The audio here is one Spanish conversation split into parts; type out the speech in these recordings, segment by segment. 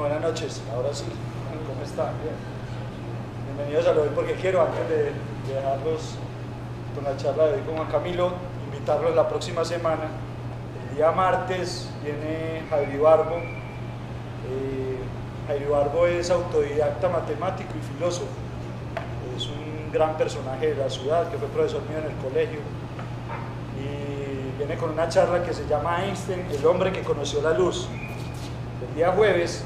Buenas noches, ahora sí. ¿Cómo están? Bien. Bienvenidos a Lo Doy Porque Quiero. Antes de dejarlos con la charla de hoy con Juan Camilo, invitarlos la próxima semana. El día martes viene Javier Barbo. Javier Barbo es autodidacta, matemático y filósofo. Es un gran personaje de la ciudad, que fue profesor mío en el colegio. Y viene con una charla que se llama Einstein, el hombre que conoció la luz. El día jueves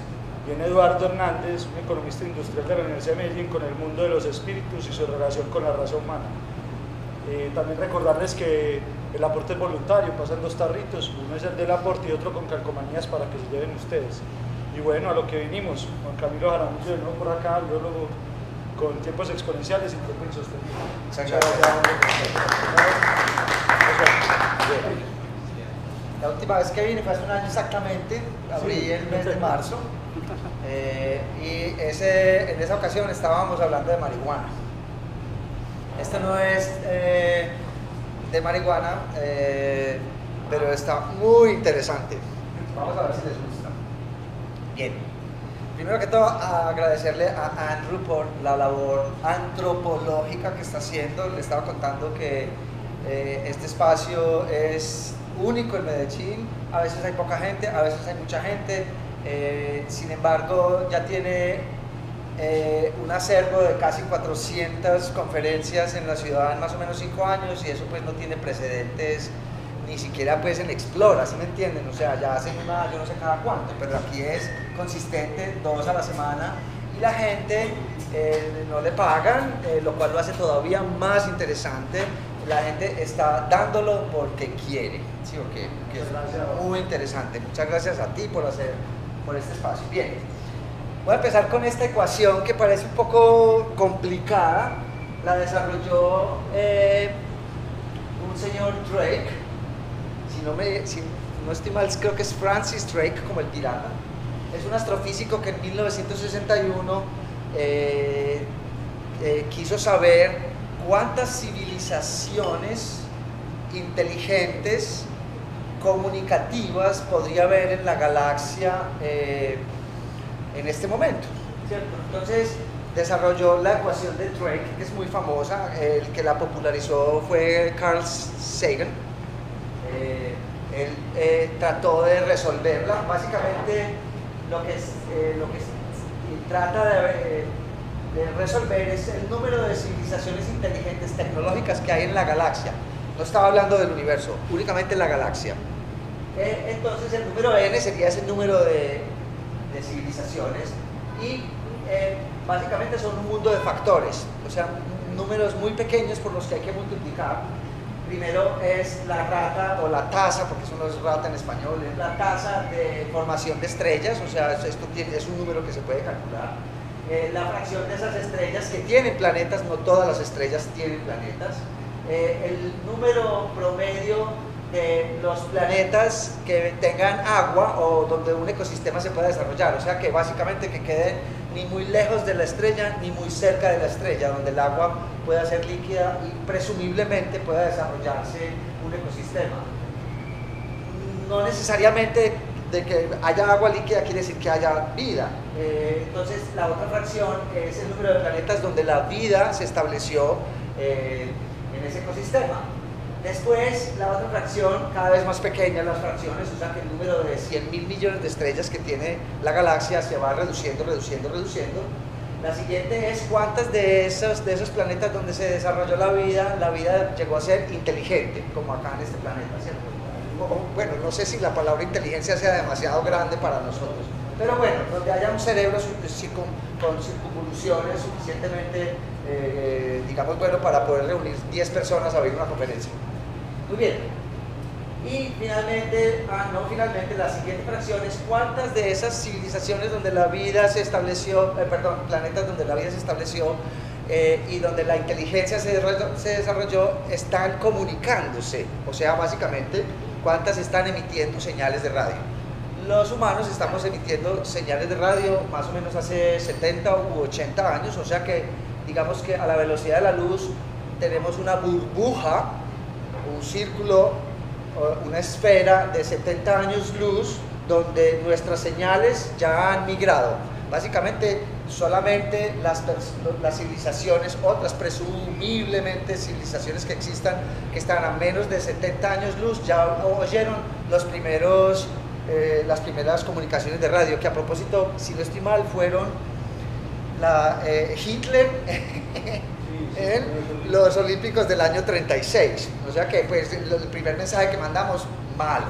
viene Eduardo Hernández, un economista industrial de la Universidad de Medellín, con el mundo de los espíritus y su relación con la raza humana. También recordarles que el aporte es voluntario, pasan dos tarritos, uno es el del aporte y otro con calcomanías para que se lleven ustedes. Y bueno, a lo que vinimos, Juan Camilo Jaramillo, de nuevo por acá, biólogo con tiempos exponenciales y tiempo insostenible. Exactamente. La última vez que vine fue hace un año exactamente, abrí el mes de marzo, y en esa ocasión estábamos hablando de marihuana. Esto no es de marihuana, pero está muy interesante. Vamos a ver si les gusta. Bien. Primero que todo, agradecerle a Andrew por la labor antropológica que está haciendo. Le estaba contando que este espacio es único en Medellín, a veces hay poca gente, a veces hay mucha gente, sin embargo ya tiene un acervo de casi 400 conferencias en la ciudad en más o menos 5 años y eso pues no tiene precedentes ni siquiera pues en Explora, ¿sí me entienden? O sea, ya hacen una, yo no sé cada cuánto, pero aquí es consistente, 2 a la semana y la gente no le pagan, lo cual lo hace todavía más interesante. La gente está dándolo porque quiere, ¿sí o qué? Que es muy interesante. Muchas gracias a ti por este espacio. Bien, voy a empezar con esta ecuación que parece un poco complicada. La desarrolló un señor Drake, si no estoy mal, creo que es Francis Drake, como el pirata. Es un astrofísico que en 1961 quiso saber cuántas civilizaciones inteligentes, comunicativas, podría haber en la galaxia en este momento, ¿cierto? Entonces desarrolló la ecuación de Drake, que es muy famosa. El que la popularizó fue Carl Sagan. Él trató de resolverla. Básicamente lo que trata de resolver es el número de civilizaciones inteligentes tecnológicas que hay en la galaxia. No estaba hablando del universo, únicamente en la galaxia. Entonces el número n sería ese número de civilizaciones y básicamente son un mundo de factores, o sea, números muy pequeños por los que hay que multiplicar. Primero es la rata o la tasa, porque eso no es rata en español, es la tasa de formación de estrellas, o sea, esto es un número que se puede calcular. La fracción de esas estrellas que tienen planetas, no todas las estrellas tienen planetas, el número promedio de los planetas que tengan agua o donde un ecosistema se pueda desarrollar, o sea que básicamente que queden ni muy lejos de la estrella ni muy cerca de la estrella, donde el agua pueda ser líquida y presumiblemente pueda desarrollarse un ecosistema. No necesariamente de que haya agua líquida quiere decir que haya vida. Entonces la otra fracción es el número de planetas donde la vida se estableció en ese ecosistema. Después la otra fracción, cada vez más pequeña las fracciones, o sea que el número de 100.000 millones de estrellas que tiene la galaxia se va reduciendo. La siguiente es cuántas de esos planetas donde se desarrolló la vida llegó a ser inteligente, como acá en este planeta, ¿cierto? Bueno, no sé si la palabra inteligencia sea demasiado grande para nosotros, pero bueno, donde haya un cerebro con circunvoluciones suficientemente, digamos, bueno, para poder reunir 10 personas a ver una conferencia. Muy bien. Y finalmente, la siguiente fracción es cuántas de esas civilizaciones donde la vida se estableció, planetas donde la vida se estableció y donde la inteligencia se desarrolló, están comunicándose, o sea, básicamente cuántas están emitiendo señales de radio. Los humanos estamos emitiendo señales de radio más o menos hace 70 u 80 años, o sea que digamos que a la velocidad de la luz tenemos una burbuja, un círculo, una esfera de 70 años luz donde nuestras señales ya han migrado. Básicamente, solamente las civilizaciones, otras presumiblemente civilizaciones que existan, que están a menos de 70 años luz, ya oyeron los primeros, las primeras comunicaciones de radio, que a propósito, si no estoy mal, fueron Hitler en los Olímpicos del año 36. O sea que pues, el primer mensaje que mandamos, malo.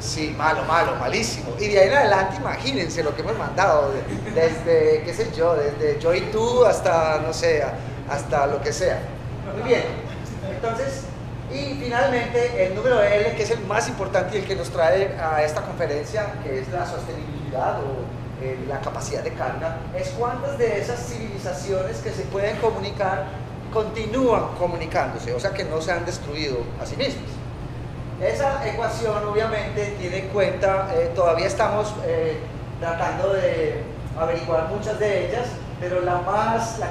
Sí, malo, malo, malísimo. Y de ahí en adelante, imagínense lo que hemos mandado desde, qué sé yo, desde yo y tú hasta, no sé, hasta lo que sea. Muy bien. Entonces, y finalmente el número L, que es el más importante y el que nos trae a esta conferencia, que es la sostenibilidad o la capacidad de carga, es cuántas de esas civilizaciones que se pueden comunicar continúan comunicándose, o sea que no se han destruido a sí mismas. Esa ecuación obviamente tiene en cuenta, todavía estamos tratando de averiguar muchas de ellas, pero la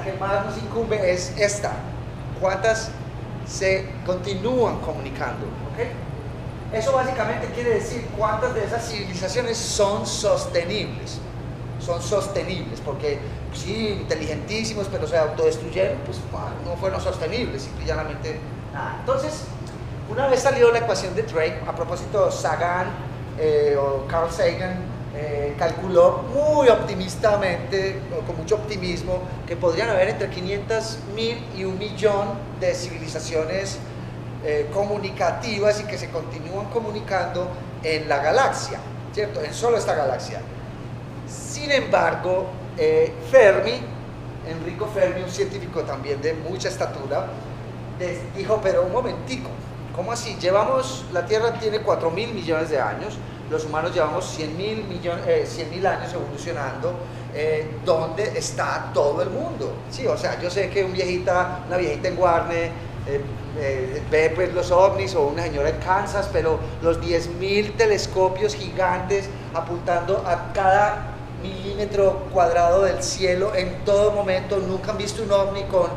que más nos incumbe es esta: cuántas se continúan comunicando, ¿okay? Eso básicamente quiere decir cuántas de esas civilizaciones son sostenibles, porque pues, sí, inteligentísimos, pero se autodestruyeron, pues no fueron sostenibles, simplemente nada. Entonces, una vez salió la ecuación de Drake, a propósito Sagan o Carl Sagan calculó muy optimistamente, con mucho optimismo, que podrían haber entre 500.000 y 1.000.000 de civilizaciones comunicativas y que se continúan comunicando en la galaxia, ¿cierto? En solo esta galaxia. Sin embargo, Enrico Fermi, un científico también de mucha estatura, dijo, pero un momentico, ¿cómo así? La Tierra tiene 4.000 millones de años, los humanos llevamos 100.000 años evolucionando, ¿dónde está todo el mundo? Sí, o sea, yo sé que una viejita en Guarne ve pues los ovnis, o una señora en Kansas, pero los 10.000 telescopios gigantes apuntando a cada milímetro cuadrado del cielo en todo momento, nunca han visto un ovni, con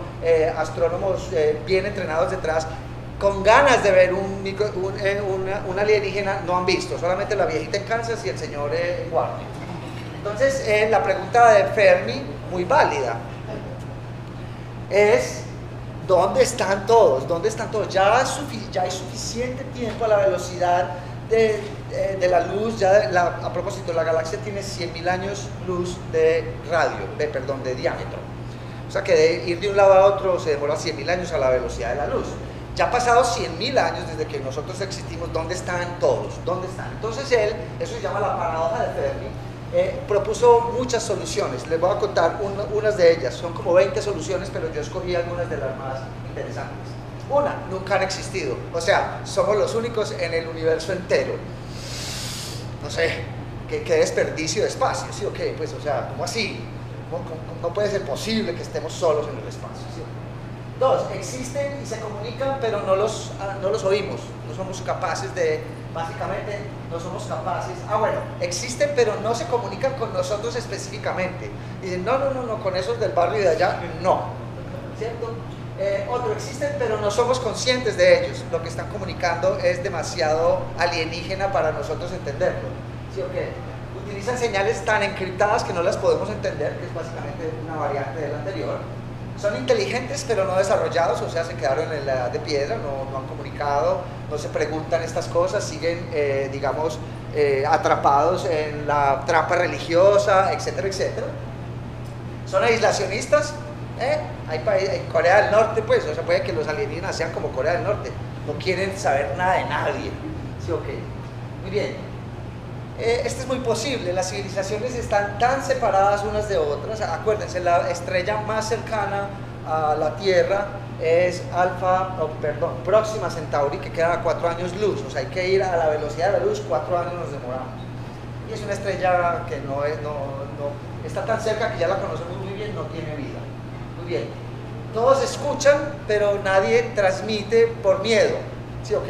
astrónomos bien entrenados detrás, con ganas de ver un alienígena, no han visto, solamente la viejita en Kansas y el señor Warner. Entonces, la pregunta de Fermi, muy válida, es ¿dónde están todos? ¿Dónde están todos? Ya hay suficiente tiempo a la velocidad de la luz, a propósito, la galaxia tiene 100.000 años luz de diámetro, o sea que de ir de un lado a otro se demora 100.000 años a la velocidad de la luz. Ya ha pasado 100.000 años desde que nosotros existimos, ¿dónde están todos? ¿Dónde están? Entonces él, eso se llama la paradoja de Fermi, propuso muchas soluciones. Les voy a contar unas de ellas, son como 20 soluciones, pero yo escogí algunas de las más interesantes. Una, nunca han existido, o sea, somos los únicos en el universo entero. No sé, qué desperdicio de espacio, ¿sí o qué? Pues, o sea, ¿cómo así? No puede ser posible que estemos solos en el espacio, ¿sí? Dos, existen y se comunican, pero no los oímos, no somos capaces de, básicamente, no somos capaces. Ah, bueno, existen, pero no se comunican con nosotros específicamente. Dicen, no, con esos del barrio y de allá, no. ¿Cierto? Otro, existen, pero no somos conscientes de ellos. Lo que están comunicando es demasiado alienígena para nosotros entenderlo. ¿Sí o qué? Utilizan señales tan encriptadas que no las podemos entender, que es básicamente una variante de la anterior. Son inteligentes pero no desarrollados, o sea, se quedaron en la edad de piedra, no han comunicado, no se preguntan estas cosas, siguen, digamos, atrapados en la trampa religiosa, etcétera, etcétera. Son aislacionistas, hay Corea del Norte, pues, o sea, puede que los alienígenas sean como Corea del Norte, no quieren saber nada de nadie. Sí, ok, muy bien. Esto es muy posible, las civilizaciones están tan separadas unas de otras. Acuérdense, la estrella más cercana a la Tierra es Próxima Centauri, que queda a 4 años luz, o sea, hay que ir a la velocidad de la luz, 4 años nos demoramos. Y es una estrella que no está tan cerca que ya la conocemos muy bien, no tiene vida. Muy bien, todos escuchan, pero nadie transmite por miedo. Sí, ok.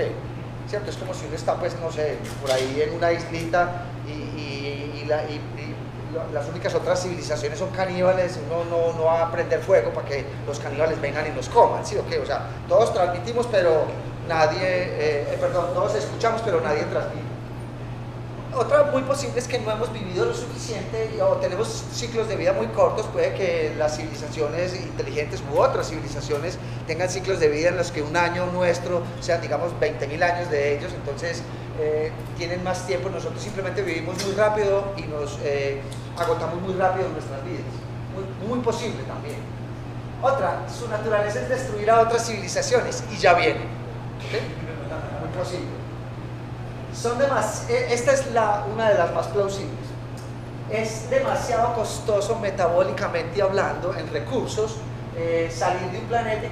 ¿Cierto? Es como si uno está, pues, no sé, por ahí en una islita y las únicas otras civilizaciones son caníbales, uno no va a prender fuego para que los caníbales vengan y nos coman, ¿sí o qué? O sea, todos transmitimos, pero nadie, todos escuchamos, pero nadie transmite. otra muy posible es que no hemos vivido lo suficiente o tenemos ciclos de vida muy cortos. Puede que las civilizaciones inteligentes u otras civilizaciones tengan ciclos de vida en los que un año nuestro sean, digamos, 20.000 años de ellos. Entonces tienen más tiempo. Nosotros simplemente vivimos muy rápido y nos agotamos muy rápido en nuestras vidas. Muy posible también. Otra, su naturaleza es destruir a otras civilizaciones y ya viene. ¿Okay? Muy posible. Son esta es una de las más plausibles. Es demasiado costoso metabólicamente hablando en recursos salir de un planeta y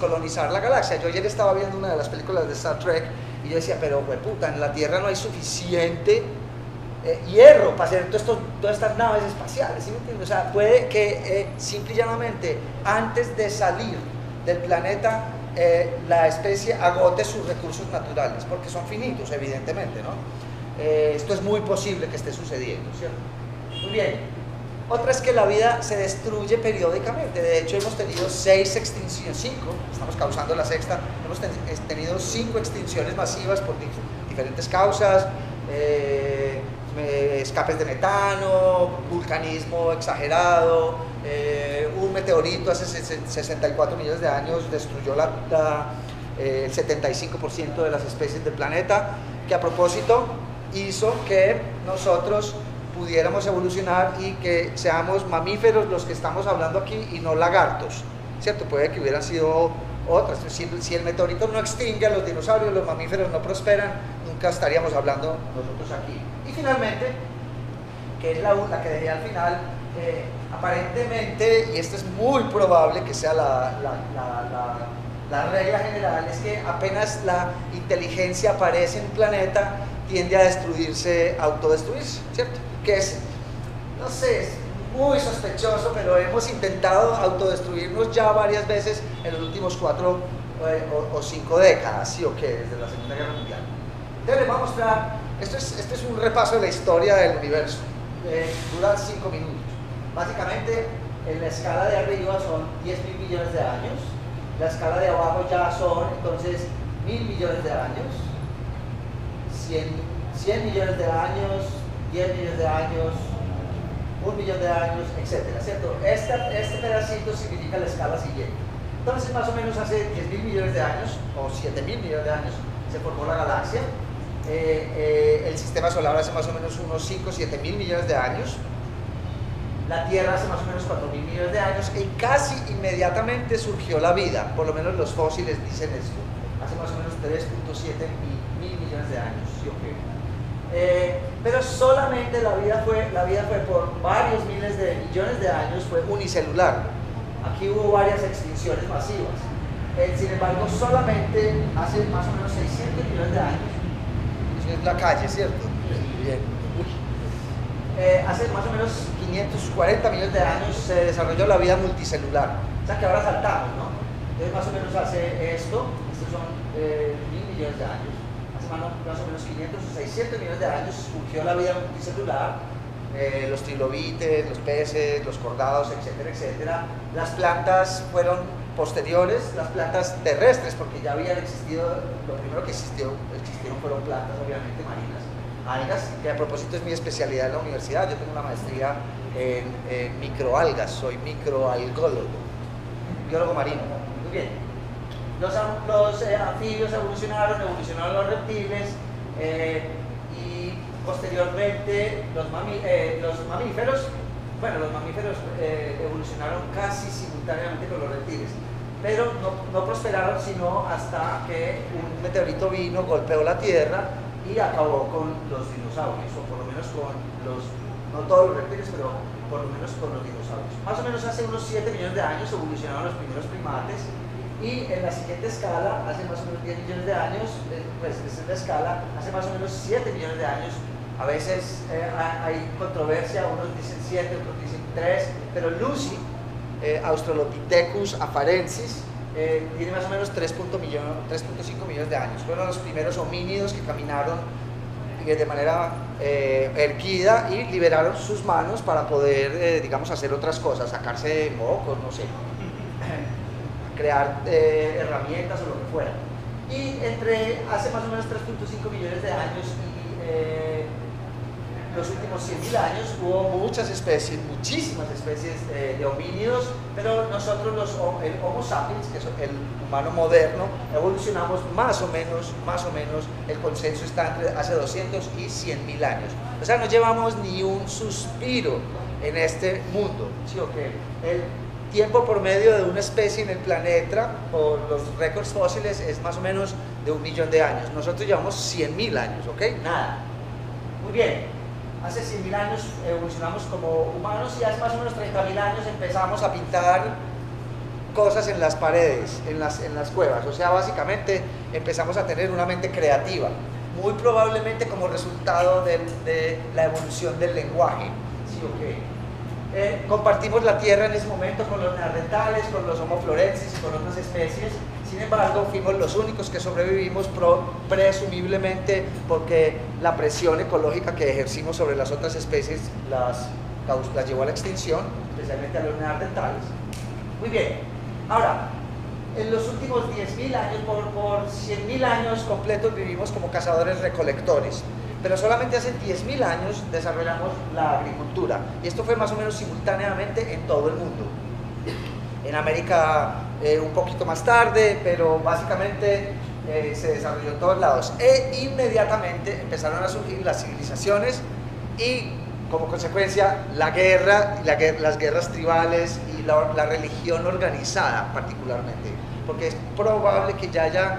colonizar la galaxia. Yo ayer estaba viendo una de las películas de Star Trek y yo decía, pero hueputa, en la Tierra no hay suficiente hierro para hacer todas estas naves espaciales, ¿sí me entiendes? O sea, puede que simple y llanamente antes de salir del planeta la especie agote sus recursos naturales, porque son finitos, evidentemente, ¿no? Esto es muy posible que esté sucediendo, ¿cierto? Muy bien. Otra es que la vida se destruye periódicamente. De hecho, hemos tenido 6 extinciones, 5, estamos causando la sexta, hemos tenido 5 extinciones masivas por diferentes causas, escapes de metano, vulcanismo exagerado, un meteorito hace 64 millones de años destruyó el 75% de las especies del planeta, que a propósito hizo que nosotros pudiéramos evolucionar y que seamos mamíferos los que estamos hablando aquí y no lagartos, ¿cierto? Puede que hubieran sido otras. Si el meteorito no extingue a los dinosaurios, los mamíferos no prosperan, nunca estaríamos hablando nosotros aquí. Y finalmente, que es la que dejé al final, aparentemente, y esto es muy probable que sea la regla general, es que apenas la inteligencia aparece en un planeta, tiende a destruirse, autodestruirse, ¿cierto? Que es, no sé, es muy sospechoso, pero hemos intentado autodestruirnos ya varias veces en los últimos 4 o 5 décadas, ¿sí o qué? Desde la Segunda Guerra Mundial. Entonces les voy a mostrar, este es un repaso de la historia del universo, dura 5 minutos. Básicamente, en la escala de arriba son 10.000 millones de años, la escala de abajo ya son entonces 1.000 millones de años, 100 millones de años, 10 millones de años, 1 millón de años, etcétera, ¿cierto? Este pedacito significa la escala siguiente. Entonces, más o menos hace 10.000 millones de años, o 7.000 millones de años, se formó la galaxia. El sistema solar hace más o menos unos 5 o 7.000 millones de años. La Tierra hace más o menos 4.000 millones de años y casi inmediatamente surgió la vida, por lo menos los fósiles dicen esto, hace más o menos 3.7 mil millones de años, ¿sí o qué? Pero solamente la vida fue por varios miles de millones de años, fue unicelular. Aquí hubo varias extinciones masivas. Sin embargo, solamente hace más o menos 600 millones de años, eso es la calle, ¿cierto? Sí. Bien. Hace más o menos 540 millones de años se desarrolló la vida multicelular, o sea que ahora saltamos, ¿no? Entonces más o menos hace estos son 1.000 millones de años, hace más o menos 500 o 600 millones de años surgió la vida multicelular, los trilobites, los peces, los cordados, etcétera, etcétera. Las plantas fueron posteriores, las plantas terrestres, porque ya habían existido, lo primero que existieron fueron plantas obviamente marinas. Algas, que a propósito es mi especialidad en la universidad, yo tengo una maestría en microalgas, soy microalgólogo, biólogo marino. Muy bien. Los anfibios evolucionaron los reptiles y posteriormente los mamíferos, bueno, los mamíferos evolucionaron casi simultáneamente con los reptiles, pero no prosperaron sino hasta que un meteorito vino, golpeó la Tierra y acabó con los dinosaurios, o por lo menos con los, no todos los reptiles, pero por lo menos con los dinosaurios. Más o menos hace unos 7 millones de años evolucionaron los primeros primates y en la siguiente escala, hace más o menos 10 millones de años, pues es la escala, hace más o menos 7 millones de años. A veces hay controversia, unos dicen 7, otros dicen 3, pero Lucy, Australopithecus afarensis, tiene más o menos 3.5 millones de años. Fueron los primeros homínidos que caminaron de manera erguida y liberaron sus manos para poder, digamos, hacer otras cosas, sacarse mocos, no sé, crear herramientas o lo que fuera. Y entre hace más o menos 3.5 millones de años y los últimos 100.000 años hubo muchas especies, muchísimas especies de homínidos, pero nosotros los el Homo sapiens, que es el humano moderno, evolucionamos más o menos, el consenso está entre hace 200 y 100.000 años. O sea, no llevamos ni un suspiro en este mundo, ¿sí o qué? El tiempo promedio de una especie en el planeta, por los récords fósiles, es más o menos de 1.000.000 de años. Nosotros llevamos 100.000 años, ¿ok? Nada. Muy bien, hace 100.000 años evolucionamos como humanos y hace más o menos 30.000 años empezamos a pintar cosas en las paredes, en las cuevas. O sea, básicamente empezamos a tener una mente creativa, muy probablemente como resultado de la evolución del lenguaje. Sí, okay. Compartimos la tierra en ese momento con los neandertales, con los Homo florensis y con otras especies. Sin embargo, fuimos los únicos que sobrevivimos, presumiblemente porque la presión ecológica que ejercimos sobre las otras especies las llevó a la extinción, especialmente a los neandertales. Muy bien, ahora, en los últimos 10.000 años, por 100.000 años completos vivimos como cazadores-recolectores, pero solamente hace 10.000 años desarrollamos la agricultura, y esto fue más o menos simultáneamente en todo el mundo. En América un poquito más tarde, pero básicamente se desarrolló en todos lados, e inmediatamente empezaron a surgir las civilizaciones y como consecuencia la guerra, las guerras tribales y la religión organizada particularmente, porque es probable que ya haya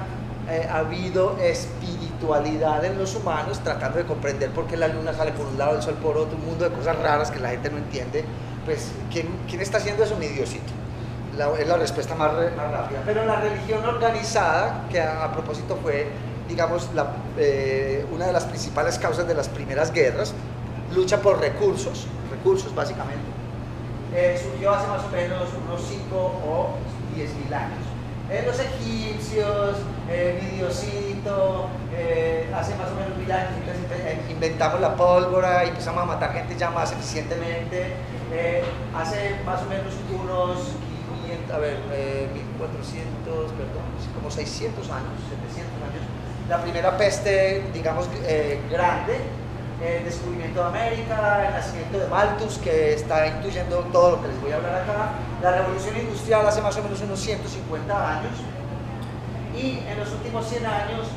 habido espiritualidad en los humanos tratando de comprender por qué la luna sale por un lado, el sol por otro, un mundo de cosas raras que la gente no entiende. Pues ¿quién está haciendo eso? Un idiocito. Es la respuesta más rápida. Pero la religión organizada, que a propósito fue, digamos, una de las principales causas de las primeras guerras, lucha por recursos básicamente, surgió hace más o menos unos 5 o 10.000 años. Los egipcios, Diosito, hace más o menos 1.000 años inventamos la pólvora y empezamos a matar gente ya más eficientemente. Hace más o menos unos 1400, perdón, como 600 años, 700 años, la primera peste, digamos, grande, el descubrimiento de América, el nacimiento de Malthus, que está intuyendo todo lo que les voy a hablar acá, la revolución industrial hace más o menos unos 150 años, y en los últimos 100 años,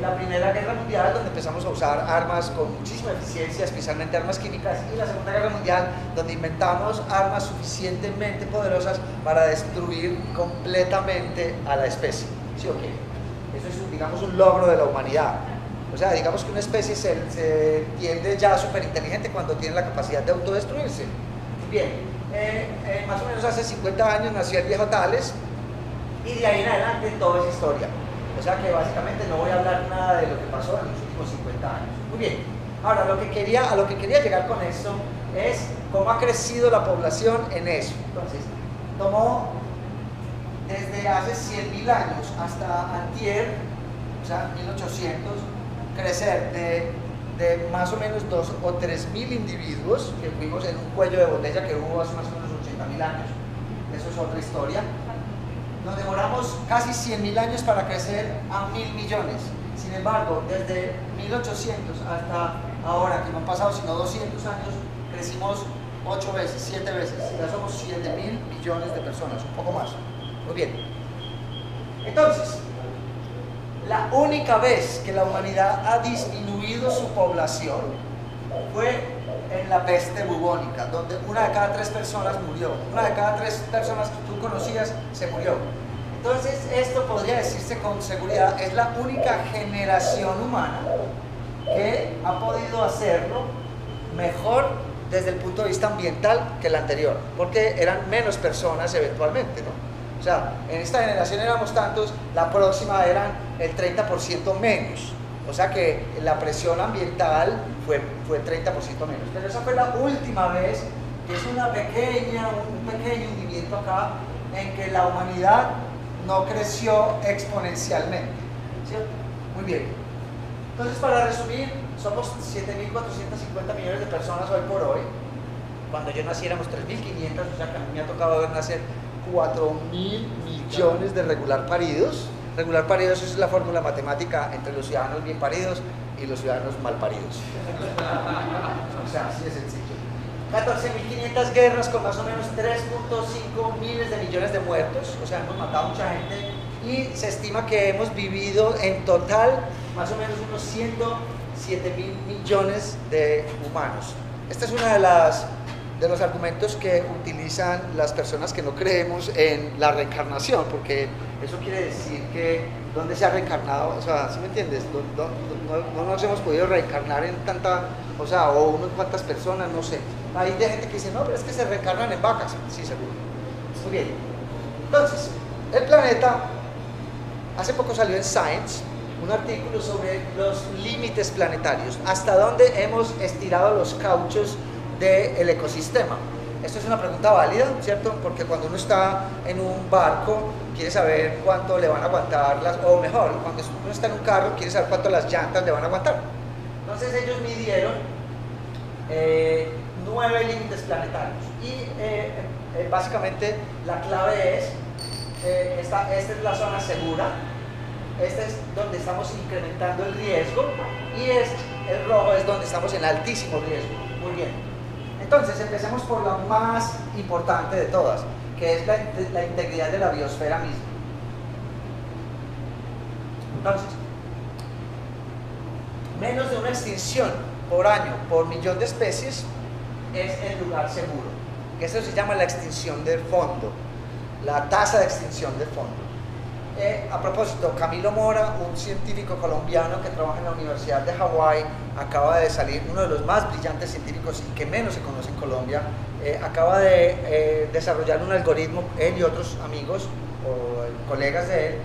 la Primera Guerra Mundial, donde empezamos a usar armas con muchísima eficiencia, especialmente armas químicas, y la Segunda Guerra Mundial, donde inventamos armas suficientemente poderosas para destruir completamente a la especie. ¿Sí o qué? Eso es, digamos, un logro de la humanidad. O sea, digamos que una especie se entiende ya súper inteligente cuando tiene la capacidad de autodestruirse. Bien, más o menos hace 50 años nació el viejo Tales, y de ahí en adelante todo es historia. O sea que básicamente no voy a hablar nada de lo que pasó en los últimos 50 años. Muy bien, ahora a lo que quería llegar con esto es cómo ha crecido la población en eso. Entonces, tomó desde hace 100.000 años hasta antier, o sea 1800, crecer de más o menos 2 o 3.000 individuos que fuimos en un cuello de botella que hubo hace más o menos 80.000 años. Eso es otra historia. Nos demoramos casi 100.000 años para crecer a 1.000 millones. Sin embargo, desde 1800 hasta ahora, que no han pasado sino 200 años, crecimos 8 veces, 7 veces. Ya somos 7.000 millones de personas, un poco más. Muy bien. Entonces, la única vez que la humanidad ha disminuido su población fue en la peste bubónica, donde una de cada 3 personas murió. Una de cada 3 personas que tú conocías se murió. Entonces, esto podría decirse con seguridad, es la única generación humana que ha podido hacerlo mejor desde el punto de vista ambiental que la anterior, porque eran menos personas eventualmente, ¿no? O sea, en esta generación éramos tantos, la próxima eran el 30% menos. O sea que la presión ambiental fue 30% menos. Pero esa fue la última vez, que es un pequeño hundimiento acá, en que la humanidad no creció exponencialmente. ¿Cierto? Muy bien. Entonces, para resumir, somos 7.450 millones de personas hoy por hoy. Cuando yo nací éramos 3.500, o sea que a mí me ha tocado ver nacer 4.000 millones de regular paridos. Regular paridos es la fórmula matemática entre los ciudadanos bien paridos y los ciudadanos mal paridos. o sea, así de sencillo. 14.500 guerras con más o menos 3.5 miles de millones de muertos, o sea, hemos matado mucha gente, y se estima que hemos vivido en total más o menos unos 107.000 millones de humanos. Este es uno de los argumentos que utilizan las personas que no creemos en la reencarnación, porque eso quiere decir que ¿dónde se ha reencarnado? O sea, ¿sí me entiendes? No nos hemos podido reencarnar en tanta, o sea, o uno en cuantas personas, no sé. Hay de gente que dice, no, pero es que se reencarnan en vacas. Sí, seguro. Muy bien. Entonces, el planeta, hace poco salió en Science un artículo sobre los límites planetarios, hasta dónde hemos estirado los cauchos del ecosistema. Esto es una pregunta válida, ¿cierto? Porque cuando uno está en un barco, quiere saber cuánto le van a aguantar las, o mejor, cuando uno está en un carro, quiere saber cuánto las llantas le van a aguantar. Entonces ellos midieron 9 límites planetarios y básicamente la clave es, esta es la zona segura, esta es donde estamos incrementando el riesgo y el rojo es donde estamos en altísimo riesgo. Muy bien. Entonces, empecemos por la más importante de todas, que es la integridad de la biosfera misma. Entonces, menos de una extinción por año, por millón de especies, es el lugar seguro. Eso se llama la extinción de fondo, la tasa de extinción de fondo. A propósito, Camilo Mora, un científico colombiano que trabaja en la Universidad de Hawái, acaba de salir, uno de los más brillantes científicos y que menos se conoce en Colombia, acaba de desarrollar un algoritmo, él y otros amigos o colegas de él,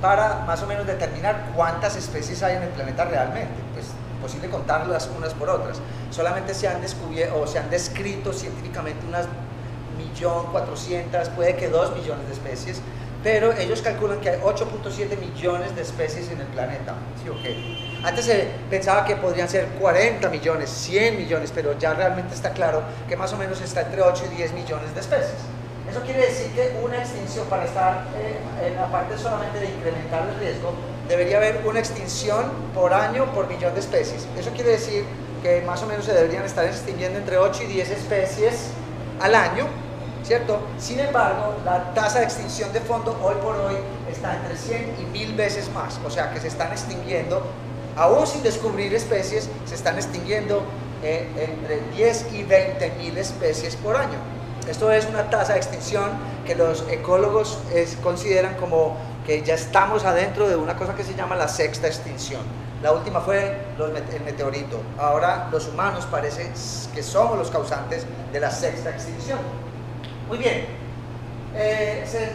para más o menos determinar cuántas especies hay en el planeta realmente. Pues posible contarlas unas por otras. Solamente se han descubierto o se han descrito científicamente unas 1.400.000, puede que 2 millones de especies, pero ellos calculan que hay 8.7 millones de especies en el planeta. ¿Sí o qué? Antes se pensaba que podrían ser 40 millones, 100 millones, pero ya realmente está claro que más o menos está entre 8 y 10 millones de especies. Eso quiere decir que una extinción, para estar en la parte solamente de incrementar el riesgo, debería haber una extinción por año por millón de especies. Eso quiere decir que más o menos se deberían estar extinguiendo entre 8 y 10 especies al año, ¿cierto? Sin embargo, la tasa de extinción de fondo hoy por hoy está entre 100 y 1000 veces más, o sea que se están extinguiendo, aún sin descubrir especies, se están extinguiendo entre 10 y 20.000 especies por año. Esto es una tasa de extinción que los ecólogos consideran como que ya estamos adentro de una cosa que se llama la sexta extinción. La última fue el meteorito, ahora los humanos parece que somos los causantes de la sexta extinción. Muy bien,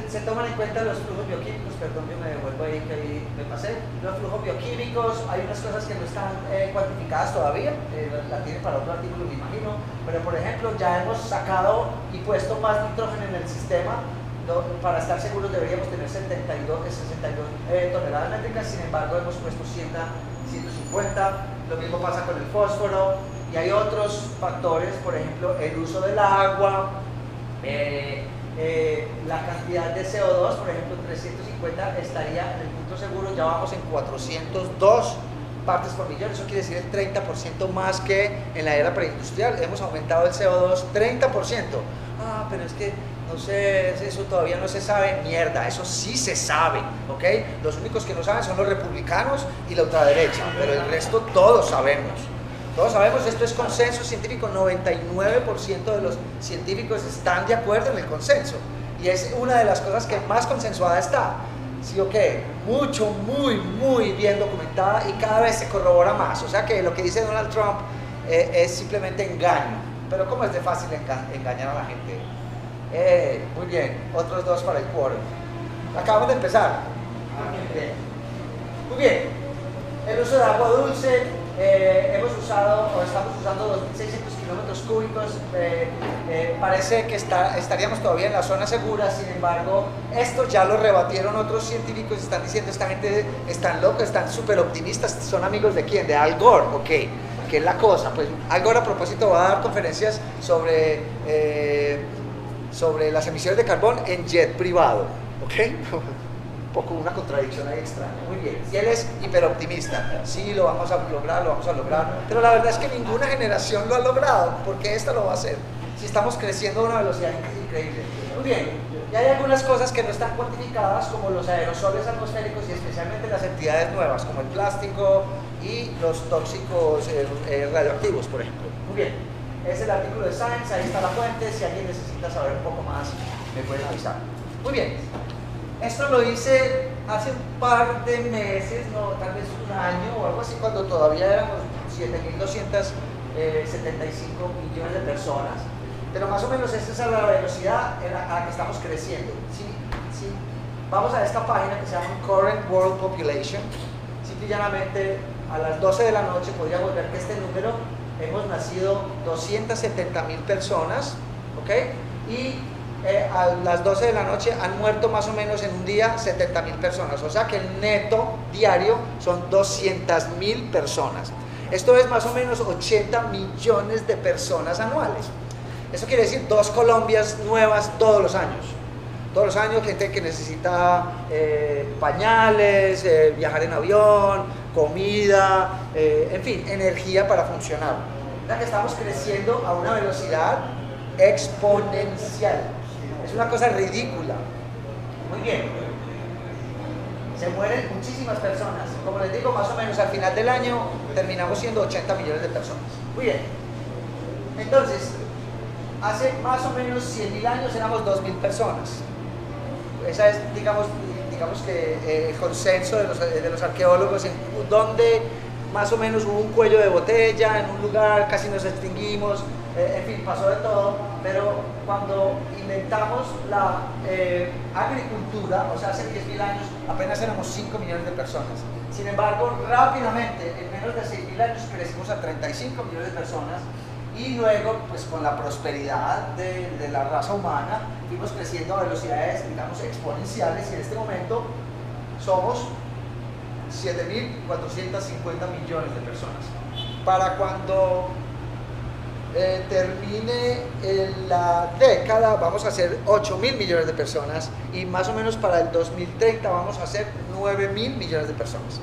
se toman en cuenta los flujos bioquímicos, perdón, yo me devuelvo ahí que ahí me pasé, los flujos bioquímicos, hay unas cosas que no están cuantificadas todavía, la tienen para otro artículo me imagino, pero por ejemplo ya hemos sacado y puesto más nitrógeno en el sistema, para estar seguros deberíamos tener 62 toneladas métricas, sin embargo hemos puesto 150, lo mismo pasa con el fósforo, y hay otros factores, por ejemplo el uso del agua, la cantidad de CO2, por ejemplo 350 estaría en el punto seguro, ya vamos en 402 partes por millón, eso quiere decir el 30% más que en la era preindustrial, hemos aumentado el CO2 30%. Ah, pero es que no sé, eso todavía no se sabe, mierda, eso sí se sabe, ¿ok? Los únicos que no saben son los republicanos y la ultraderecha, pero el resto todos sabemos. Todos sabemos, esto es consenso científico, 99% de los científicos están de acuerdo en el consenso. Y es una de las cosas que más consensuada está, ¿sí o qué? Mucho, muy bien documentada y cada vez se corrobora más. O sea que lo que dice Donald Trump es simplemente engaño. Pero ¿cómo es de fácil engañar a la gente? Muy bien, otros dos para el quórum. Acabamos de empezar. Muy bien, el uso de agua dulce. Hemos usado o estamos usando 2.600 kilómetros cúbicos, parece que estaríamos todavía en la zona segura, sin embargo esto ya lo rebatieron otros científicos, están diciendo esta gente están locos, están súper optimistas, son amigos de quién, de Al Gore, ok, que es la cosa, pues Al Gore a propósito va a dar conferencias sobre, sobre las emisiones de carbón en jet privado, ok. poco una contradicción ahí extraña. Muy bien. Y él es hiperoptimista. Sí, lo vamos a lograr, lo vamos a lograr. Pero la verdad es que ninguna generación lo ha logrado, porque esta lo va a hacer. Si estamos creciendo a una velocidad increíble. Muy bien. Y hay algunas cosas que no están cuantificadas, como los aerosoles atmosféricos y especialmente las entidades nuevas, como el plástico y los tóxicos radioactivos, por ejemplo. Muy bien, es el artículo de Science, ahí está la fuente, si alguien necesita saber un poco más, me pueden avisar. Muy bien, esto lo hice hace un par de meses, no, tal vez un año o algo así, cuando todavía éramos 7.275 millones de personas. Pero más o menos esta es la velocidad a la que estamos creciendo. ¿Sí? ¿Sí? Vamos a esta página que se llama Current World Population. Simple y llanamente, a las 12 de la noche podríamos ver que este número, hemos nacido 270.000 personas, ¿okay? Y a las 12 de la noche han muerto más o menos en un día 70.000 personas. O sea que el neto diario son 200.000 personas. Esto es más o menos 80 millones de personas anuales. Eso quiere decir 2 Colombias nuevas todos los años. Todos los años, gente que necesita pañales, viajar en avión, comida, en fin, energía para funcionar. Ya que estamos creciendo a una velocidad exponencial. Es una cosa ridícula. Muy bien. Se mueren muchísimas personas. Como les digo, más o menos al final del año terminamos siendo 80 millones de personas. Muy bien. Entonces, hace más o menos 100.000 años éramos 2.000 personas. Esa es, digamos que el consenso de los arqueólogos, en donde más o menos hubo un cuello de botella, en un lugar casi nos extinguimos, en fin, pasó de todo. Pero cuando inventamos la agricultura, o sea, hace 10.000 años, apenas éramos 5 millones de personas. Sin embargo, rápidamente, en menos de 6.000 años, crecimos a 35 millones de personas. Y luego, pues con la prosperidad de la raza humana, fuimos creciendo a velocidades, digamos, exponenciales, y en este momento somos 7.450 millones de personas. Para cuando termine la década, vamos a ser 8.000 millones de personas, y más o menos para el 2030 vamos a ser 9.000 millones de personas.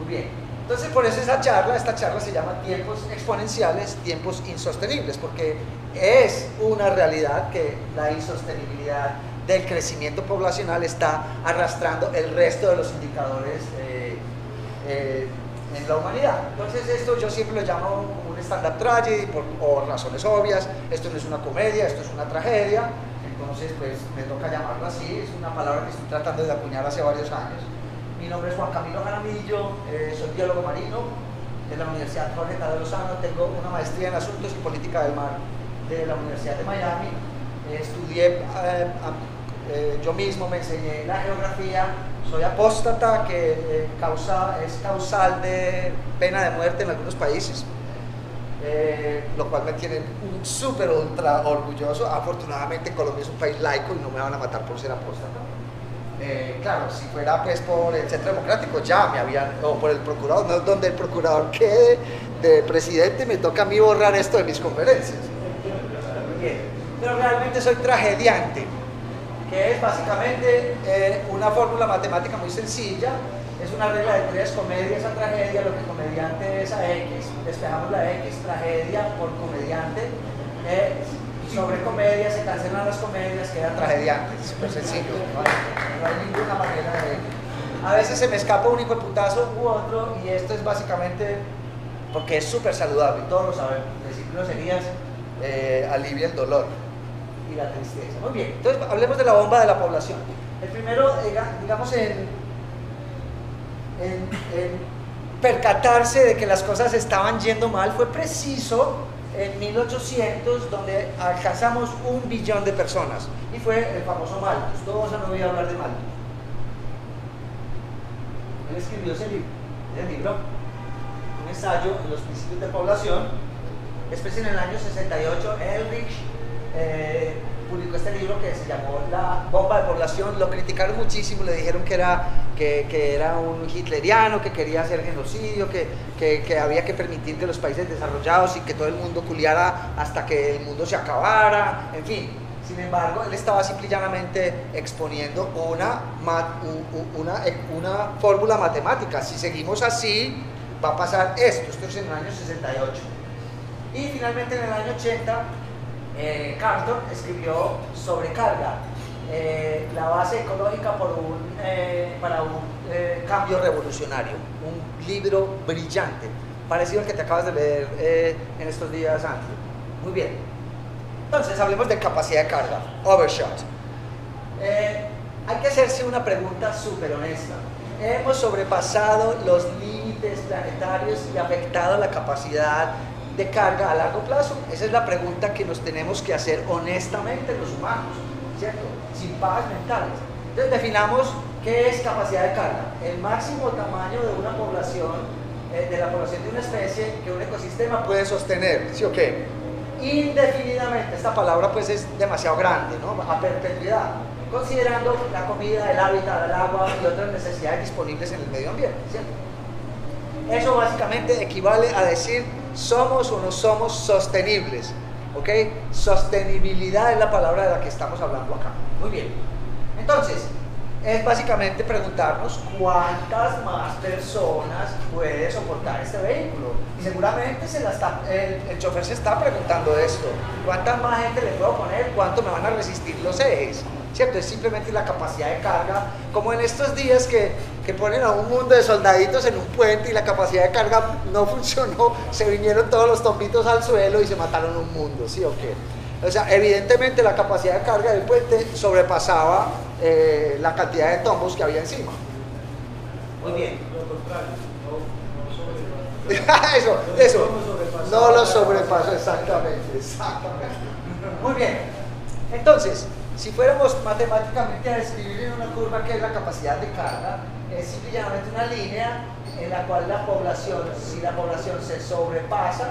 Muy bien. Entonces, por eso esta charla se llama tiempos exponenciales, tiempos insostenibles, porque es una realidad que la insostenibilidad del crecimiento poblacional está arrastrando el resto de los indicadores en la humanidad. Entonces, esto yo siempre lo llamo un stand-up tragedy por razones obvias. Esto no es una comedia, esto es una tragedia. Entonces, pues me toca llamarlo así. Es una palabra que estoy tratando de acuñar hace varios años. Mi nombre es Juan Camilo Jaramillo, soy biólogo marino de la Universidad Jorge Tadeo Lozano, tengo una maestría en Asuntos y Política del Mar de la Universidad de Miami, estudié, yo mismo me enseñé la geografía, soy apóstata, que es causal de pena de muerte en algunos países, lo cual me tiene un súper ultra orgulloso. Afortunadamente Colombia es un país laico y no me van a matar por ser apóstata. Claro, si fuera pues por el Centro Democrático ya me habían, o por el procurador, no, donde el procurador quede de presidente, me toca a mí borrar esto de mis conferencias. Pero realmente soy tragediante, que es básicamente una fórmula matemática muy sencilla, es una regla de 3, comedia es a tragedia, lo que comediante es a X, despejamos la X, tragedia por comediante, sobre comedia, se cancelan las comedias, quedan tragediantes, súper sencillo, no hay ninguna manera de... A veces se me escapa un hijo de putazo u otro, y esto es básicamente porque es súper saludable, todos lo sabemos, decir groserías alivia el dolor y la tristeza. Muy bien, entonces hablemos de la bomba de la población. El primero, digamos, en percatarse de que las cosas estaban yendo mal, fue preciso en 1800, donde alcanzamos 1 billón de personas, y fue el famoso Malthus. Todos han oído hablar de Malthus. Él escribió ese libro, un ensayo en los principios de población. Después, en el año 68, Ehrlich publicó este libro que se llamó La bomba de población. Lo criticaron muchísimo, le dijeron que era un hitleriano, que quería hacer genocidio, que había que permitir que los países desarrollados y que todo el mundo culiara hasta que el mundo se acabara, en fin. Sin embargo, él estaba simple y llanamente exponiendo una fórmula matemática. Si seguimos así, va a pasar esto. Esto es en el año 68. Y finalmente en el año 80, Carter escribió Sobrecarga, la base ecológica para un cambio revolucionario. Un libro brillante, parecido al que te acabas de leer en estos días, Andrew. Muy bien. Entonces, hablemos de capacidad de carga, overshot. Hay que hacerse una pregunta súper honesta. ¿Hemos sobrepasado los límites planetarios y afectado la capacidad de carga a largo plazo? Esa es la pregunta que nos tenemos que hacer honestamente los humanos, ¿cierto? Sin pajas mentales. Entonces, definamos qué es capacidad de carga. El máximo tamaño de una población, de la población de una especie que un ecosistema puede sostener, ¿sí o qué? Indefinidamente. Esta palabra pues es demasiado grande, ¿no? A perpetuidad, considerando la comida, el hábitat, el agua y otras necesidades disponibles en el medio ambiente, ¿cierto? Eso básicamente equivale a decir somos o no somos sostenibles, ¿ok? Sostenibilidad es la palabra de la que estamos hablando acá. Muy bien. Entonces, es básicamente preguntarnos cuántas más personas puede soportar este vehículo. Y seguramente el chofer se está preguntando esto. ¿Cuánta más gente le puedo poner? ¿Cuánto me van a resistir los ejes? ¿Cierto? Es simplemente la capacidad de carga. Como en estos días que ponen a un mundo de soldaditos en un puente y la capacidad de carga no funcionó, se vinieron todos los tombitos al suelo y se mataron un mundo, ¿sí o qué? O sea, evidentemente la capacidad de carga del puente sobrepasaba la cantidad de tombos que había encima. Muy bien. Lo contrario, no sobrepasó. eso. No lo sobrepasó, exactamente. Muy bien. Entonces, si fuéramos matemáticamente a describir en una curva que es la capacidad de carga, es simplemente una línea en la cual la población, si la población se sobrepasa,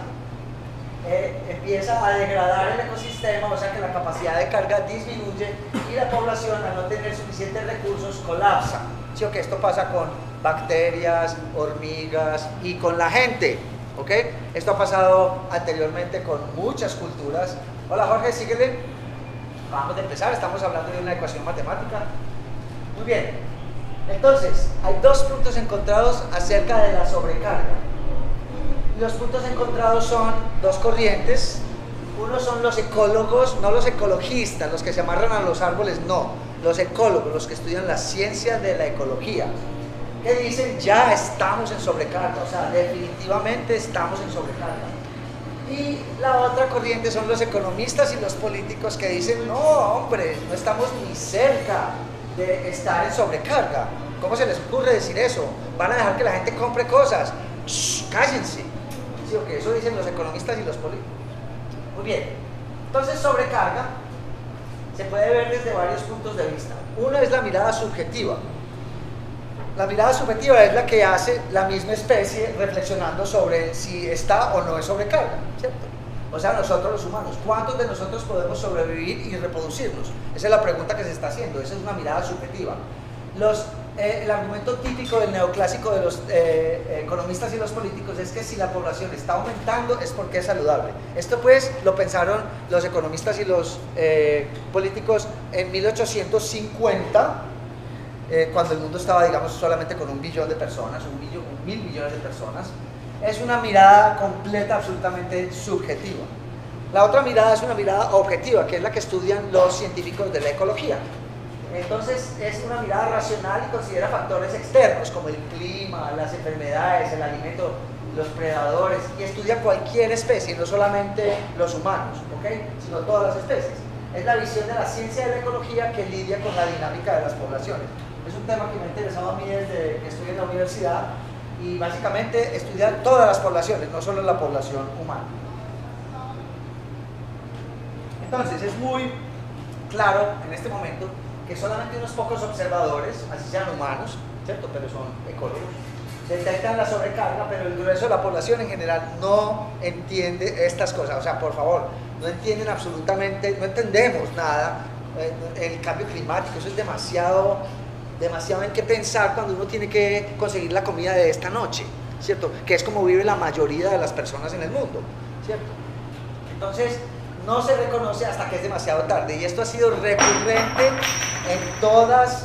empieza a degradar el ecosistema, o sea que la capacidad de carga disminuye y la población, al no tener suficientes recursos, colapsa. ¿Sí o qué? Esto pasa con bacterias, hormigas y con la gente, ¿ok? Esto ha pasado anteriormente con muchas culturas. Hola Jorge, síguele. Vamos a empezar, estamos hablando de una ecuación matemática. Muy bien. Entonces, hay dos puntos encontrados acerca de la sobrecarga. Los puntos encontrados son dos corrientes. Uno son los ecólogos, no los ecologistas, los que se amarran a los árboles, no. Los ecólogos, los que estudian las ciencias de la ecología, que dicen ya estamos en sobrecarga, o sea, definitivamente estamos en sobrecarga. Y la otra corriente son los economistas y los políticos que dicen no, hombre, no estamos ni cerca de estar en sobrecarga. ¿Cómo se les ocurre decir eso? Van a dejar que la gente compre cosas. Shh, cállense. Sí, ok, eso dicen los economistas y los políticos. Muy bien, entonces sobrecarga se puede ver desde varios puntos de vista. Uno es la mirada subjetiva. La mirada subjetiva es la que hace la misma especie reflexionando sobre si está o no es sobrecarga, ¿cierto? O sea, nosotros los humanos, ¿cuántos de nosotros podemos sobrevivir y reproducirnos? Esa es la pregunta que se está haciendo, esa es una mirada subjetiva. El argumento típico del neoclásico de los economistas y los políticos es que si la población está aumentando es porque es saludable. Esto pues lo pensaron los economistas y los políticos en 1850, cuando el mundo estaba, digamos, solamente con 1 billón de personas, 1.000 millones de personas. Es una mirada completa, absolutamente subjetiva. La otra mirada es una mirada objetiva, que es la que estudian los científicos de la ecología. Entonces es una mirada racional y considera factores externos como el clima, las enfermedades, el alimento, los predadores, y estudia cualquier especie, no solamente los humanos, ¿okay? Sino todas las especies. Es la visión de la ciencia de la ecología que lidia con la dinámica de las poblaciones. Es un tema que me ha interesado a mí desde que estudié en la universidad, y básicamente estudia todas las poblaciones, no solo la población humana. Entonces es muy claro en este momento que solamente unos pocos observadores, así sean humanos, ¿cierto? Pero son ecólogos, detectan la sobrecarga, pero el grueso de la población en general no entiende estas cosas. O sea, por favor, no entienden absolutamente, no entendemos nada. El cambio climático, eso es demasiado, demasiado en qué pensar cuando uno tiene que conseguir la comida de esta noche, ¿cierto? Que es como vive la mayoría de las personas en el mundo, ¿cierto? Entonces, no se reconoce hasta que es demasiado tarde. Y esto ha sido recurrente en todas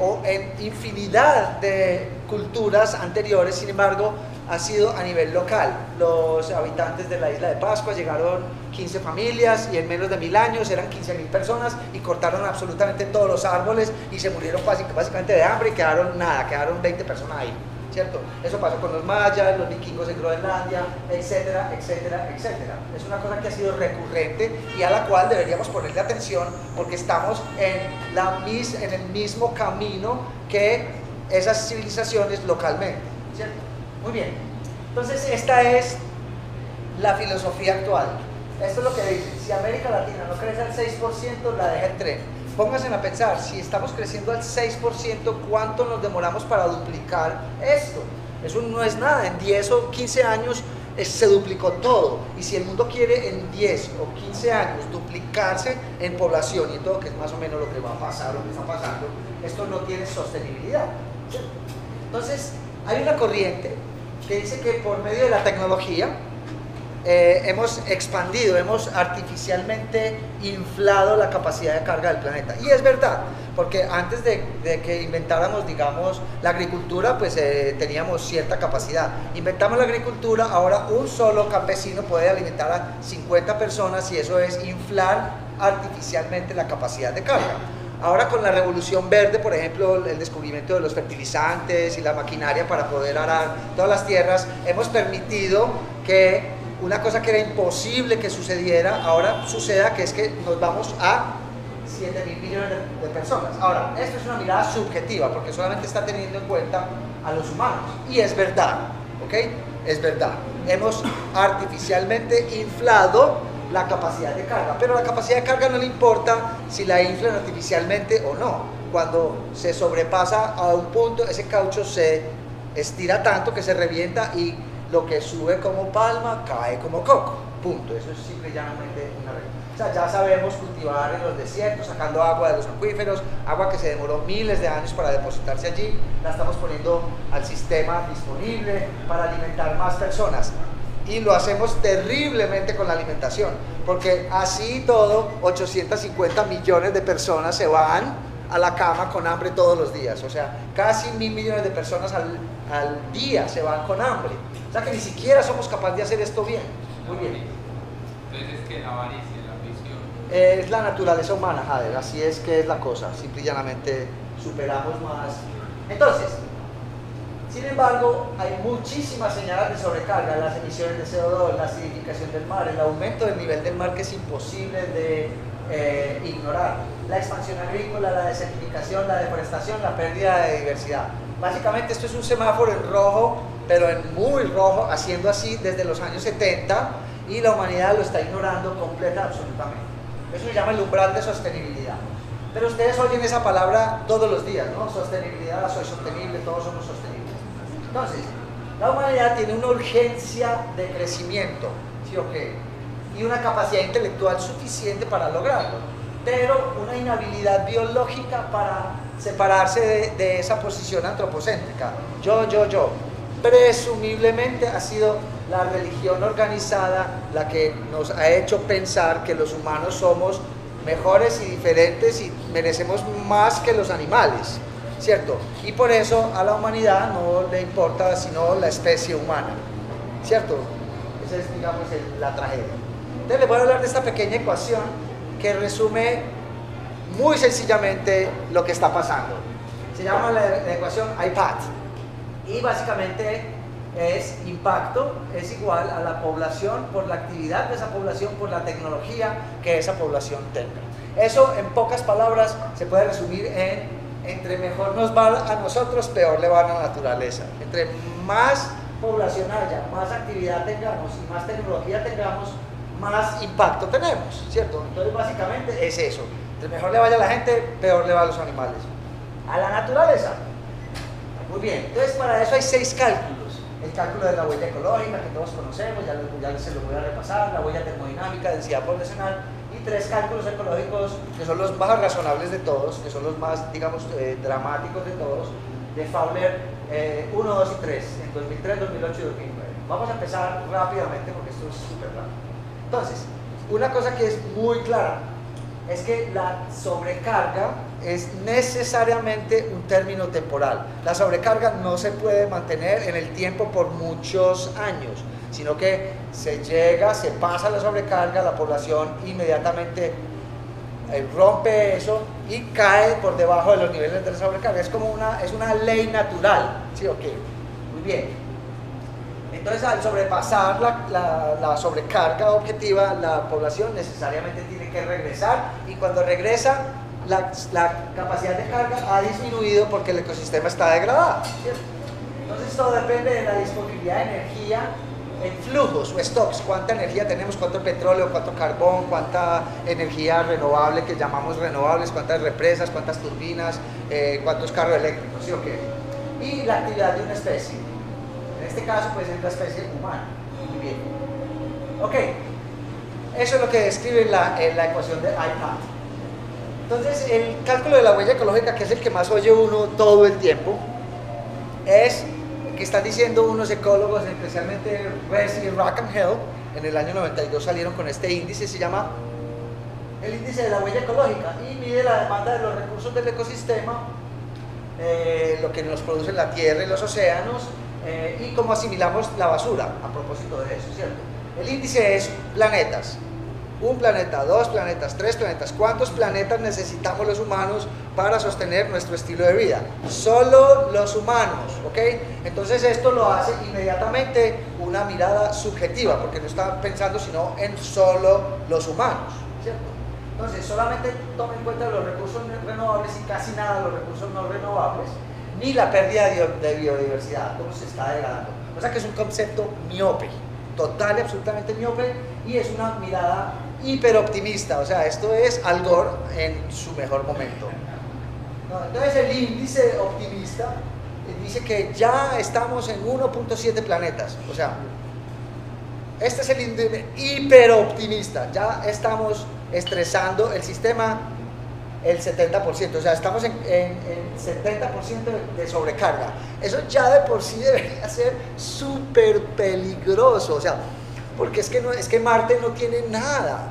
o en infinidad de culturas anteriores. Sin embargo, ha sido a nivel local. Los habitantes de la isla de Pascua llegaron 15 familias y en menos de 1000 años eran 15.000 personas y cortaron absolutamente todos los árboles y se murieron básicamente de hambre y quedaron nada, quedaron 20 personas ahí, ¿cierto? Eso pasó con los mayas, los vikingos en Groenlandia, etcétera, etcétera, etcétera. Es una cosa que ha sido recurrente y a la cual deberíamos ponerle atención porque estamos en el mismo camino que esas civilizaciones localmente, ¿cierto? Muy bien, entonces esta es la filosofía actual. Esto es lo que dicen: si América Latina no crece al 6%, la deja el tren. Pónganse a pensar, si estamos creciendo al 6%, ¿cuánto nos demoramos para duplicar esto? Eso no es nada, en 10 o 15 años se duplicó todo. Y si el mundo quiere en 10 o 15 años duplicarse en población y en todo, que es más o menos lo que va a pasar, lo que está pasando, esto no tiene sostenibilidad. Entonces, hay una corriente que dice que por medio de la tecnología hemos expandido, hemos artificialmente inflado la capacidad de carga del planeta. Y es verdad, porque antes de que inventáramos, digamos, la agricultura, pues teníamos cierta capacidad. Inventamos la agricultura, ahora un solo campesino puede alimentar a 50 personas y eso es inflar artificialmente la capacidad de carga. Ahora con la revolución verde, por ejemplo, el descubrimiento de los fertilizantes y la maquinaria para poder arar todas las tierras, hemos permitido que una cosa que era imposible que sucediera, ahora suceda, que es que nos vamos a 7.000 millones de personas. Ahora, esto es una mirada subjetiva, porque solamente está teniendo en cuenta a los humanos. Y es verdad, ¿ok? Es verdad. Hemos artificialmente inflado la capacidad de carga, pero la capacidad de carga no le importa si la inflan artificialmente o no. Cuando se sobrepasa a un punto, ese caucho se estira tanto que se revienta y lo que sube como palma cae como coco, punto. Eso es simple y llanamente una regla. O sea, ya sabemos cultivar en los desiertos, sacando agua de los acuíferos, agua que se demoró miles de años para depositarse allí, la estamos poniendo al sistema disponible para alimentar más personas. Y lo hacemos terriblemente con la alimentación, porque así todo, 850 millones de personas se van a la cama con hambre todos los días. O sea, casi 1.000 millones de personas al día se van con hambre. O sea que ni siquiera somos capaces de hacer esto bien. Muy bien. Entonces es que la avaricia, la ambición. Es la naturaleza humana, Jader, así es que es la cosa. Simple y llanamente superamos más. Entonces, sin embargo, hay muchísimas señales de sobrecarga: las emisiones de CO2, la acidificación del mar, el aumento del nivel del mar que es imposible de ignorar, la expansión agrícola, la desertificación, la deforestación, la pérdida de diversidad. Básicamente esto es un semáforo en rojo, pero en muy rojo, haciendo así desde los años 70, y la humanidad lo está ignorando completa, absolutamente. Eso se llama el umbral de sostenibilidad. Pero ustedes oyen esa palabra todos los días, ¿no? Sostenibilidad, soy sostenible, todos somos sostenibles. Entonces, la humanidad tiene una urgencia de crecimiento, ¿sí o qué? Y una capacidad intelectual suficiente para lograrlo, pero una inhabilidad biológica para separarse de esa posición antropocéntrica. Yo. Presumiblemente ha sido la religión organizada la que nos ha hecho pensar que los humanos somos mejores y diferentes y merecemos más que los animales, ¿cierto? Y por eso a la humanidad no le importa sino la especie humana, ¿cierto? Esa es, digamos, la tragedia. Entonces les voy a hablar de esta pequeña ecuación que resume muy sencillamente lo que está pasando. Se llama la ecuación IPAT y básicamente es impacto es igual a la población por la actividad de esa población por la tecnología que esa población tenga. Eso en pocas palabras se puede resumir en: entre mejor nos va a nosotros, peor le va a la naturaleza. Entre más población haya, más actividad tengamos y más tecnología tengamos, más impacto tenemos, ¿cierto? Entonces básicamente es eso: entre mejor le vaya a la gente, peor le va a los animales, a la naturaleza. Muy bien, entonces para eso hay 6 cálculos: el cálculo de la huella ecológica que todos conocemos, ya se lo voy a repasar, la huella termodinámica, densidad poblacional, 3 cálculos ecológicos que son los más razonables de todos, que son los más, digamos, dramáticos de todos, de Fowler 1, 2 y 3, en 2003, 2008 y 2009. Vamos a empezar rápidamente porque esto es súper rápido. Entonces, Una cosa que es muy clara es que la sobrecarga es necesariamente un término temporal. La sobrecarga no se puede mantener en el tiempo por muchos años, sino que se llega, se pasa la sobrecarga, la población inmediatamente rompe eso y cae por debajo de los niveles de la sobrecarga. Es como una ley natural, ¿sí o qué? Muy bien. Entonces, al sobrepasar la sobrecarga objetiva, la población necesariamente tiene que regresar, y cuando regresa, la capacidad de carga ha disminuido porque el ecosistema está degradado, ¿cierto? Entonces, todo depende de la disponibilidad de energía en flujos o stocks. Cuánta energía tenemos, cuánto petróleo, cuánto carbón, cuánta energía renovable que llamamos renovables, cuántas represas, cuántas turbinas, cuántos carros eléctricos, ¿sí o qué? Y la actividad de una especie. En este caso, pues, es la especie humana. Muy bien. Ok. Eso es lo que describe la ecuación de IPAT. Entonces, el cálculo de la huella ecológica, que es el que más oye uno todo el tiempo, es que están diciendo unos ecólogos, especialmente Rees y Rockanhel, en el año 92 salieron con este índice, se llama el índice de la huella ecológica, y mide la demanda de los recursos del ecosistema, lo que nos produce la tierra y los océanos, y cómo asimilamos la basura, a propósito de eso, ¿cierto? El índice es planetas. Un planeta, dos planetas, tres planetas. ¿Cuántos planetas necesitamos los humanos para sostener nuestro estilo de vida? Solo los humanos, ¿ok? Entonces esto lo hace inmediatamente una mirada subjetiva, porque no está pensando sino en solo los humanos, ¿cierto? Entonces solamente toma en cuenta los recursos renovables y casi nada los recursos no renovables, ni la pérdida de biodiversidad, cómo se está degradando. O sea que es un concepto miope, total y absolutamente miope, y es una mirada hiperoptimista. O sea, esto es Al Gore en su mejor momento. Entonces el índice optimista dice que ya estamos en 1.7 planetas. O sea, este es el índice hiperoptimista. Ya estamos estresando el sistema el 70%, o sea, estamos en 70% de sobrecarga. Eso ya de por sí debería ser súper peligroso, o sea, porque es que Marte no tiene nada,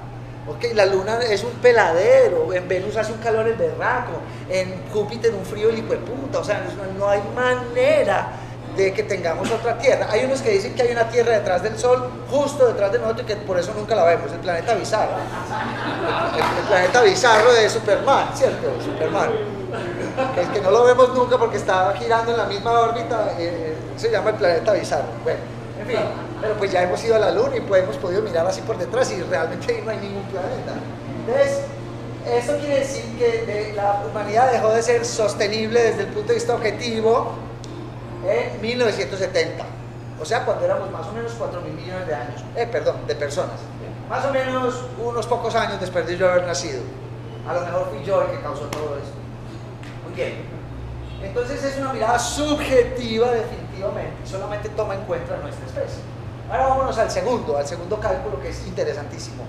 ¿okay? La Luna es un peladero, en Venus hace un calor el berraco, en Júpiter un frío el hijueputa, o sea, no hay manera de que tengamos otra Tierra. Hay unos que dicen que hay una Tierra detrás del Sol, justo detrás de nosotros, y que por eso nunca la vemos, el planeta bizarro. El planeta bizarro de Superman, ¿cierto? Superman. El que no lo vemos nunca porque está girando en la misma órbita, se llama el planeta bizarro. Bueno, en fin, pero pues ya hemos ido a la Luna y pues hemos podido mirar así por detrás y realmente no hay ningún planeta. Entonces, eso quiere decir que la humanidad dejó de ser sostenible desde el punto de vista objetivo en 1970, o sea, cuando éramos más o menos 4.000 millones de años, de personas, más o menos unos pocos años después de yo haber nacido. A lo mejor fui yo el que causó todo esto. Muy bien. Entonces es una mirada subjetiva, definitivamente, solamente toma en cuenta nuestra especie. Ahora vámonos al segundo cálculo, que es interesantísimo.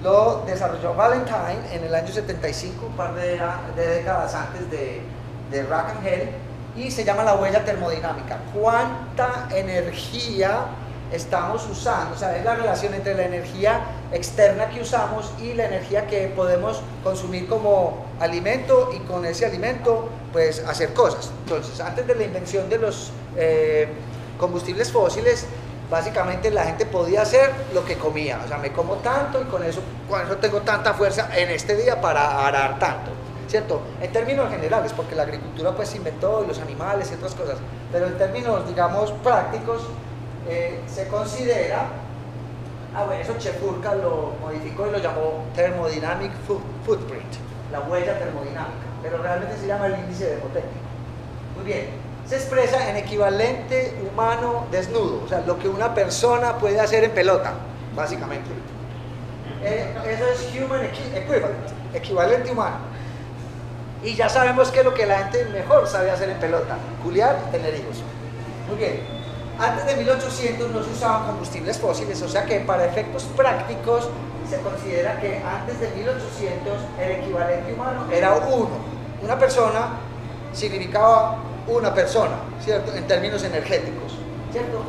Lo desarrolló Valentine en el año 75, un par de décadas antes de Rockanhel, y se llama la huella termodinámica. ¿Cuánta energía estamos usando? O sea, es la relación entre la energía externa que usamos y la energía que podemos consumir como alimento, y con ese alimento pues hacer cosas. Entonces, antes de la invención de los combustibles fósiles, básicamente la gente podía hacer lo que comía. O sea, me como tanto y con eso tengo tanta fuerza en este día para arar tanto, ¿cierto? En términos generales, porque la agricultura pues se inventó, y los animales y otras cosas, pero en términos, digamos, prácticos, se considera, eso Chepurca lo modificó y lo llamó Thermodynamic Footprint, la huella termodinámica, pero realmente se llama el índice demotécnico. Muy bien, se expresa en equivalente humano desnudo, o sea, lo que una persona puede hacer en pelota, básicamente. Eso es Human Equivalent, equivalente humano. Y ya sabemos que es lo que la gente mejor sabe hacer en pelota: culiar y tener hijos. Muy bien. Antes de 1800 no se usaban combustibles fósiles, o sea que para efectos prácticos se considera que antes de 1800 el equivalente humano era uno. Una persona significaba una persona, ¿cierto? En términos energéticos, ¿cierto?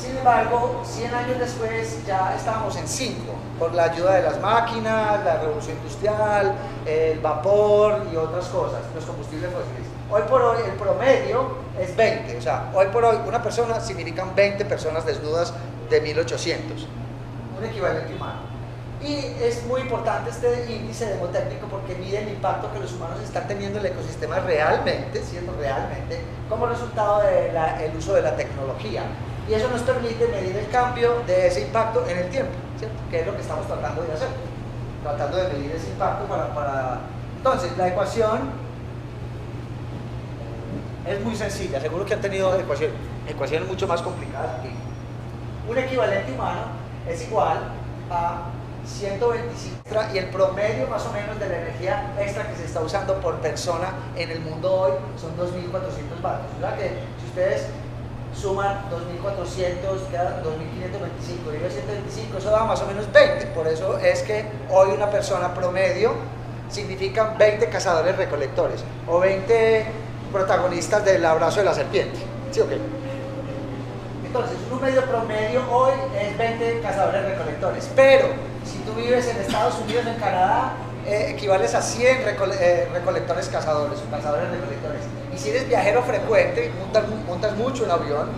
Sin embargo, 100 años después ya estábamos en 5, por la ayuda de las máquinas, la revolución industrial, el vapor y otras cosas, los combustibles fósiles. Hoy por hoy el promedio es 20, o sea, hoy por hoy una persona significan 20 personas desnudas de 1800, un equivalente humano. Y es muy importante este índice demotécnico porque mide el impacto que los humanos están teniendo en el ecosistema realmente, ¿cierto? Realmente, como resultado del uso de la tecnología. Y eso nos permite medir el cambio de ese impacto en el tiempo, ¿cierto? Que es lo que estamos tratando de hacer, tratando de medir ese impacto para... Entonces, la ecuación es muy sencilla, seguro que han tenido ecuaciones mucho más complicadas aquí. Un equivalente humano es igual a 125 y el promedio más o menos de la energía extra que se está usando por persona en el mundo hoy son 2.400 vatios. O sea que si ustedes suman 2.400, queda 2.525, dividido 125, eso da más o menos 20. Por eso es que hoy una persona promedio significan 20 cazadores recolectores o 20 protagonistas del abrazo de la serpiente. ¿Sí o qué? Entonces, un medio promedio hoy es 20 cazadores recolectores, pero si tú vives en Estados Unidos o en Canadá, equivales a 100 recolectores cazadores recolectores. Y si eres viajero frecuente, montas mucho en avión,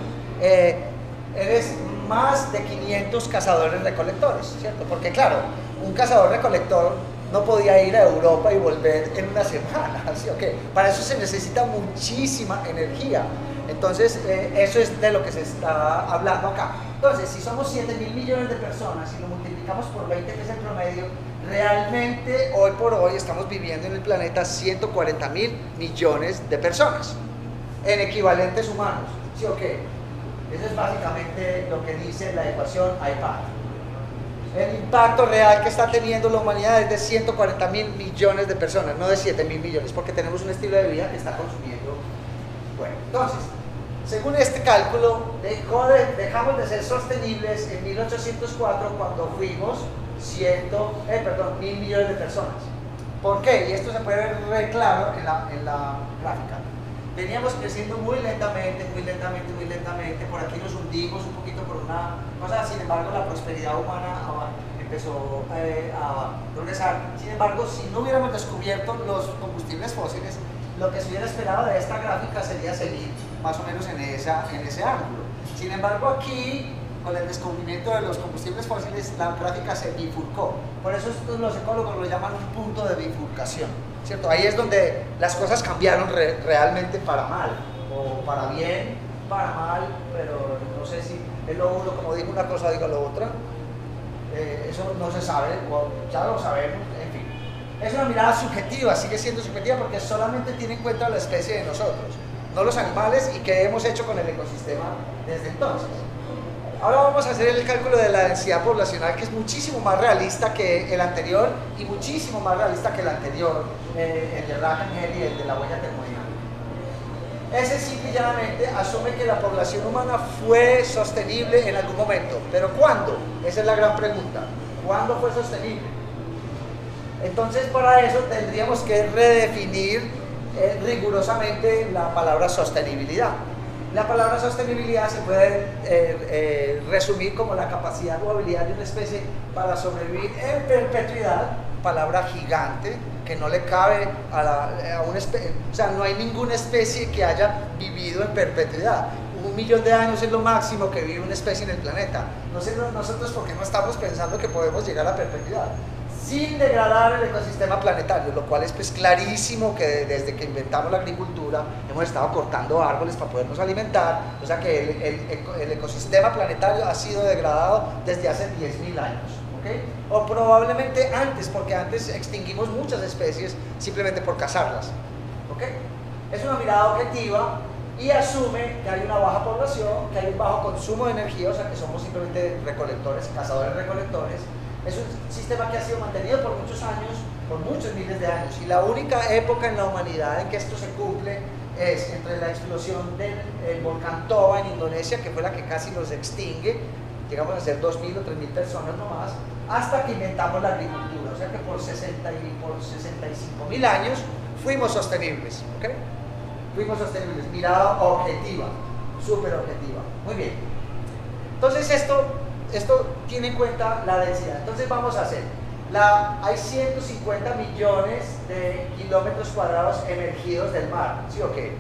eres más de 500 cazadores recolectores, ¿cierto? Porque claro, un cazador recolector no podía ir a Europa y volver en una semana, ¿sí o qué? Para eso se necesita muchísima energía. Entonces, eso es de lo que se está hablando acá. Entonces, si somos 7.000 millones de personas y lo multiplicamos por 20, que es el promedio, realmente hoy por hoy estamos viviendo en el planeta 140.000 millones de personas en equivalentes humanos, ¿sí o qué? Eso es básicamente lo que dice la ecuación IPAT. El impacto real que está teniendo la humanidad es de 140.000 millones de personas, no de 7.000 millones, porque tenemos un estilo de vida que está consumiendo. Bueno, entonces, según este cálculo, dejamos de ser sostenibles en 1804 cuando fuimos 1.000 millones de personas. ¿Por qué? Y esto se puede ver re claro en la gráfica. Veníamos creciendo muy lentamente, muy lentamente, muy lentamente. Por aquí nos hundimos un poquito por una cosa. Sin embargo, la prosperidad humana empezó a progresar. Sin embargo, si no hubiéramos descubierto los combustibles fósiles, lo que se hubiera esperado de esta gráfica sería seguir más o menos en ese ángulo. Sin embargo, aquí, con el descubrimiento de los combustibles fósiles, la gráfica se bifurcó. Por eso los ecólogos lo llaman un punto de bifurcación, ¿cierto? Ahí es donde las cosas cambiaron realmente para mal, o para bien, para mal, pero no sé si es lo uno, como digo una cosa, digo lo otra. Eso no se sabe, ya lo sabemos, en fin. Es una mirada subjetiva, sigue siendo subjetiva porque solamente tiene en cuenta la especie de nosotros, no los animales y qué hemos hecho con el ecosistema desde entonces. Ahora vamos a hacer el cálculo de la densidad poblacional, que es muchísimo más realista que el anterior y muchísimo más realista que el anterior, el de Rockanhel y el de la huella termodinámica. Ese simple y llanamente asume que la población humana fue sostenible en algún momento. ¿Pero cuándo? Esa es la gran pregunta. ¿Cuándo fue sostenible? Entonces, para eso tendríamos que redefinir rigurosamente la palabra sostenibilidad. La palabra sostenibilidad se puede resumir como la capacidad o habilidad de una especie para sobrevivir en perpetuidad, palabra gigante que no le cabe a una especie, o sea, no hay ninguna especie que haya vivido en perpetuidad. 1 millón de años es lo máximo que vive una especie en el planeta. No sé nosotros por qué no estamos pensando que podemos llegar a perpetuidad sin degradar el ecosistema planetario, lo cual es pues clarísimo que desde que inventamos la agricultura hemos estado cortando árboles para podernos alimentar, o sea que el ecosistema planetario ha sido degradado desde hace 10.000 años, ¿okay? O probablemente antes, porque antes extinguimos muchas especies simplemente por cazarlas, ¿okay? Es una mirada objetiva y asume que hay una baja población, que hay un bajo consumo de energía, o sea que somos simplemente recolectores, cazadores-recolectores. Es un sistema que ha sido mantenido por muchos años, por muchos miles de años, y la única época en la humanidad en que esto se cumple es entre la explosión del volcán Toba en Indonesia, que fue la que casi nos extingue, llegamos a ser 2.000 o 3.000 personas nomás, hasta que inventamos la agricultura, o sea que por 65.000 años fuimos sostenibles, ¿okay? Fuimos sostenibles, mirada objetiva, súper objetiva. Muy bien. Entonces esto tiene en cuenta la densidad. Entonces vamos a hacer, hay 150 millones de kilómetros cuadrados emergidos del mar, ¿sí o qué?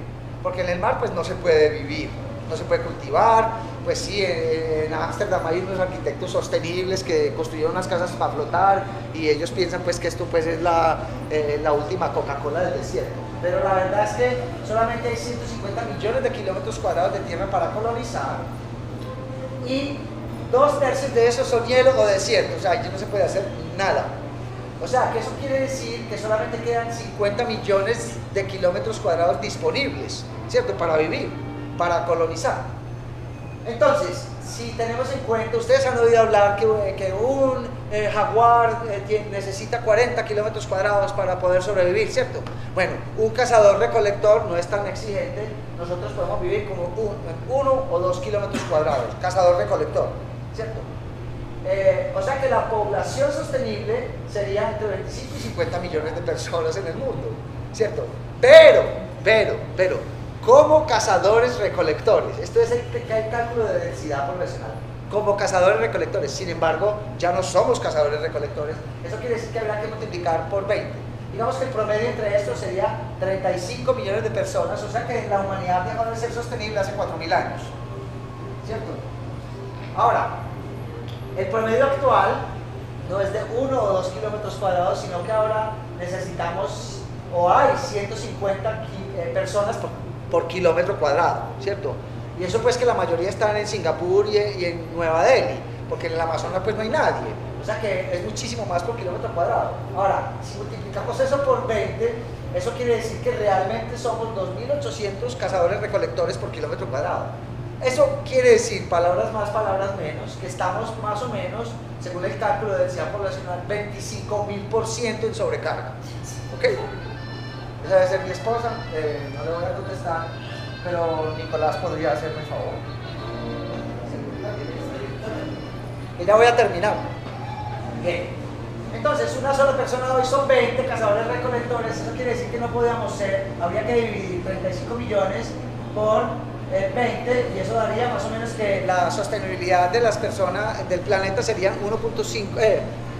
Porque en el mar pues no se puede vivir, no se puede cultivar, pues sí, en Ámsterdam hay unos arquitectos sostenibles que construyeron unas casas para flotar y ellos piensan pues que esto pues es la última Coca-Cola del desierto. Pero la verdad es que solamente hay 150 millones de kilómetros cuadrados de tierra para colonizar y 2/3 de esos son hielo o desierto, o sea, allí no se puede hacer nada. O sea, que eso quiere decir que solamente quedan 50 millones de kilómetros cuadrados disponibles, ¿cierto? Para vivir, para colonizar. Entonces, si tenemos en cuenta, ustedes han oído hablar que un jaguar necesita 40 kilómetros cuadrados para poder sobrevivir, ¿cierto? Bueno, un cazador-recolector no es tan exigente, nosotros podemos vivir como 1 o 2 kilómetros cuadrados, cazador-recolector, ¿cierto? O sea que la población sostenible sería entre 25 y 50 millones de personas en el mundo, ¿cierto? Pero, como cazadores-recolectores, esto es el cálculo de densidad poblacional, como cazadores-recolectores, sin embargo, ya no somos cazadores-recolectores, eso quiere decir que habrá que multiplicar por 20. Digamos que el promedio entre estos sería 35 millones de personas, o sea que la humanidad dejó de ser sostenible hace 4000 años, ¿cierto? Ahora, el promedio actual no es de 1 o 2 kilómetros cuadrados, sino que ahora necesitamos, o hay 150 personas por kilómetro cuadrado, ¿cierto? Y eso pues que la mayoría están en Singapur y en Nueva Delhi, porque en el Amazonas pues no hay nadie, o sea que es muchísimo más por kilómetro cuadrado. Ahora, si multiplicamos eso por 20, eso quiere decir que realmente somos 2800 cazadores recolectores por kilómetro cuadrado. Eso quiere decir, palabras más, palabras menos, que estamos más o menos, según el cálculo de densidad poblacional, 25.000% en sobrecarga. ¿Ok? Esa debe ser mi esposa, no le voy a contestar, pero Nicolás podría hacerme el favor. Y ya voy a terminar. Bien. Entonces, una sola persona hoy son 20 cazadores recolectores, eso quiere decir que no podíamos ser, habría que dividir 35 millones por 20, y eso daría más o menos que la sostenibilidad de las personas del planeta serían 1.5,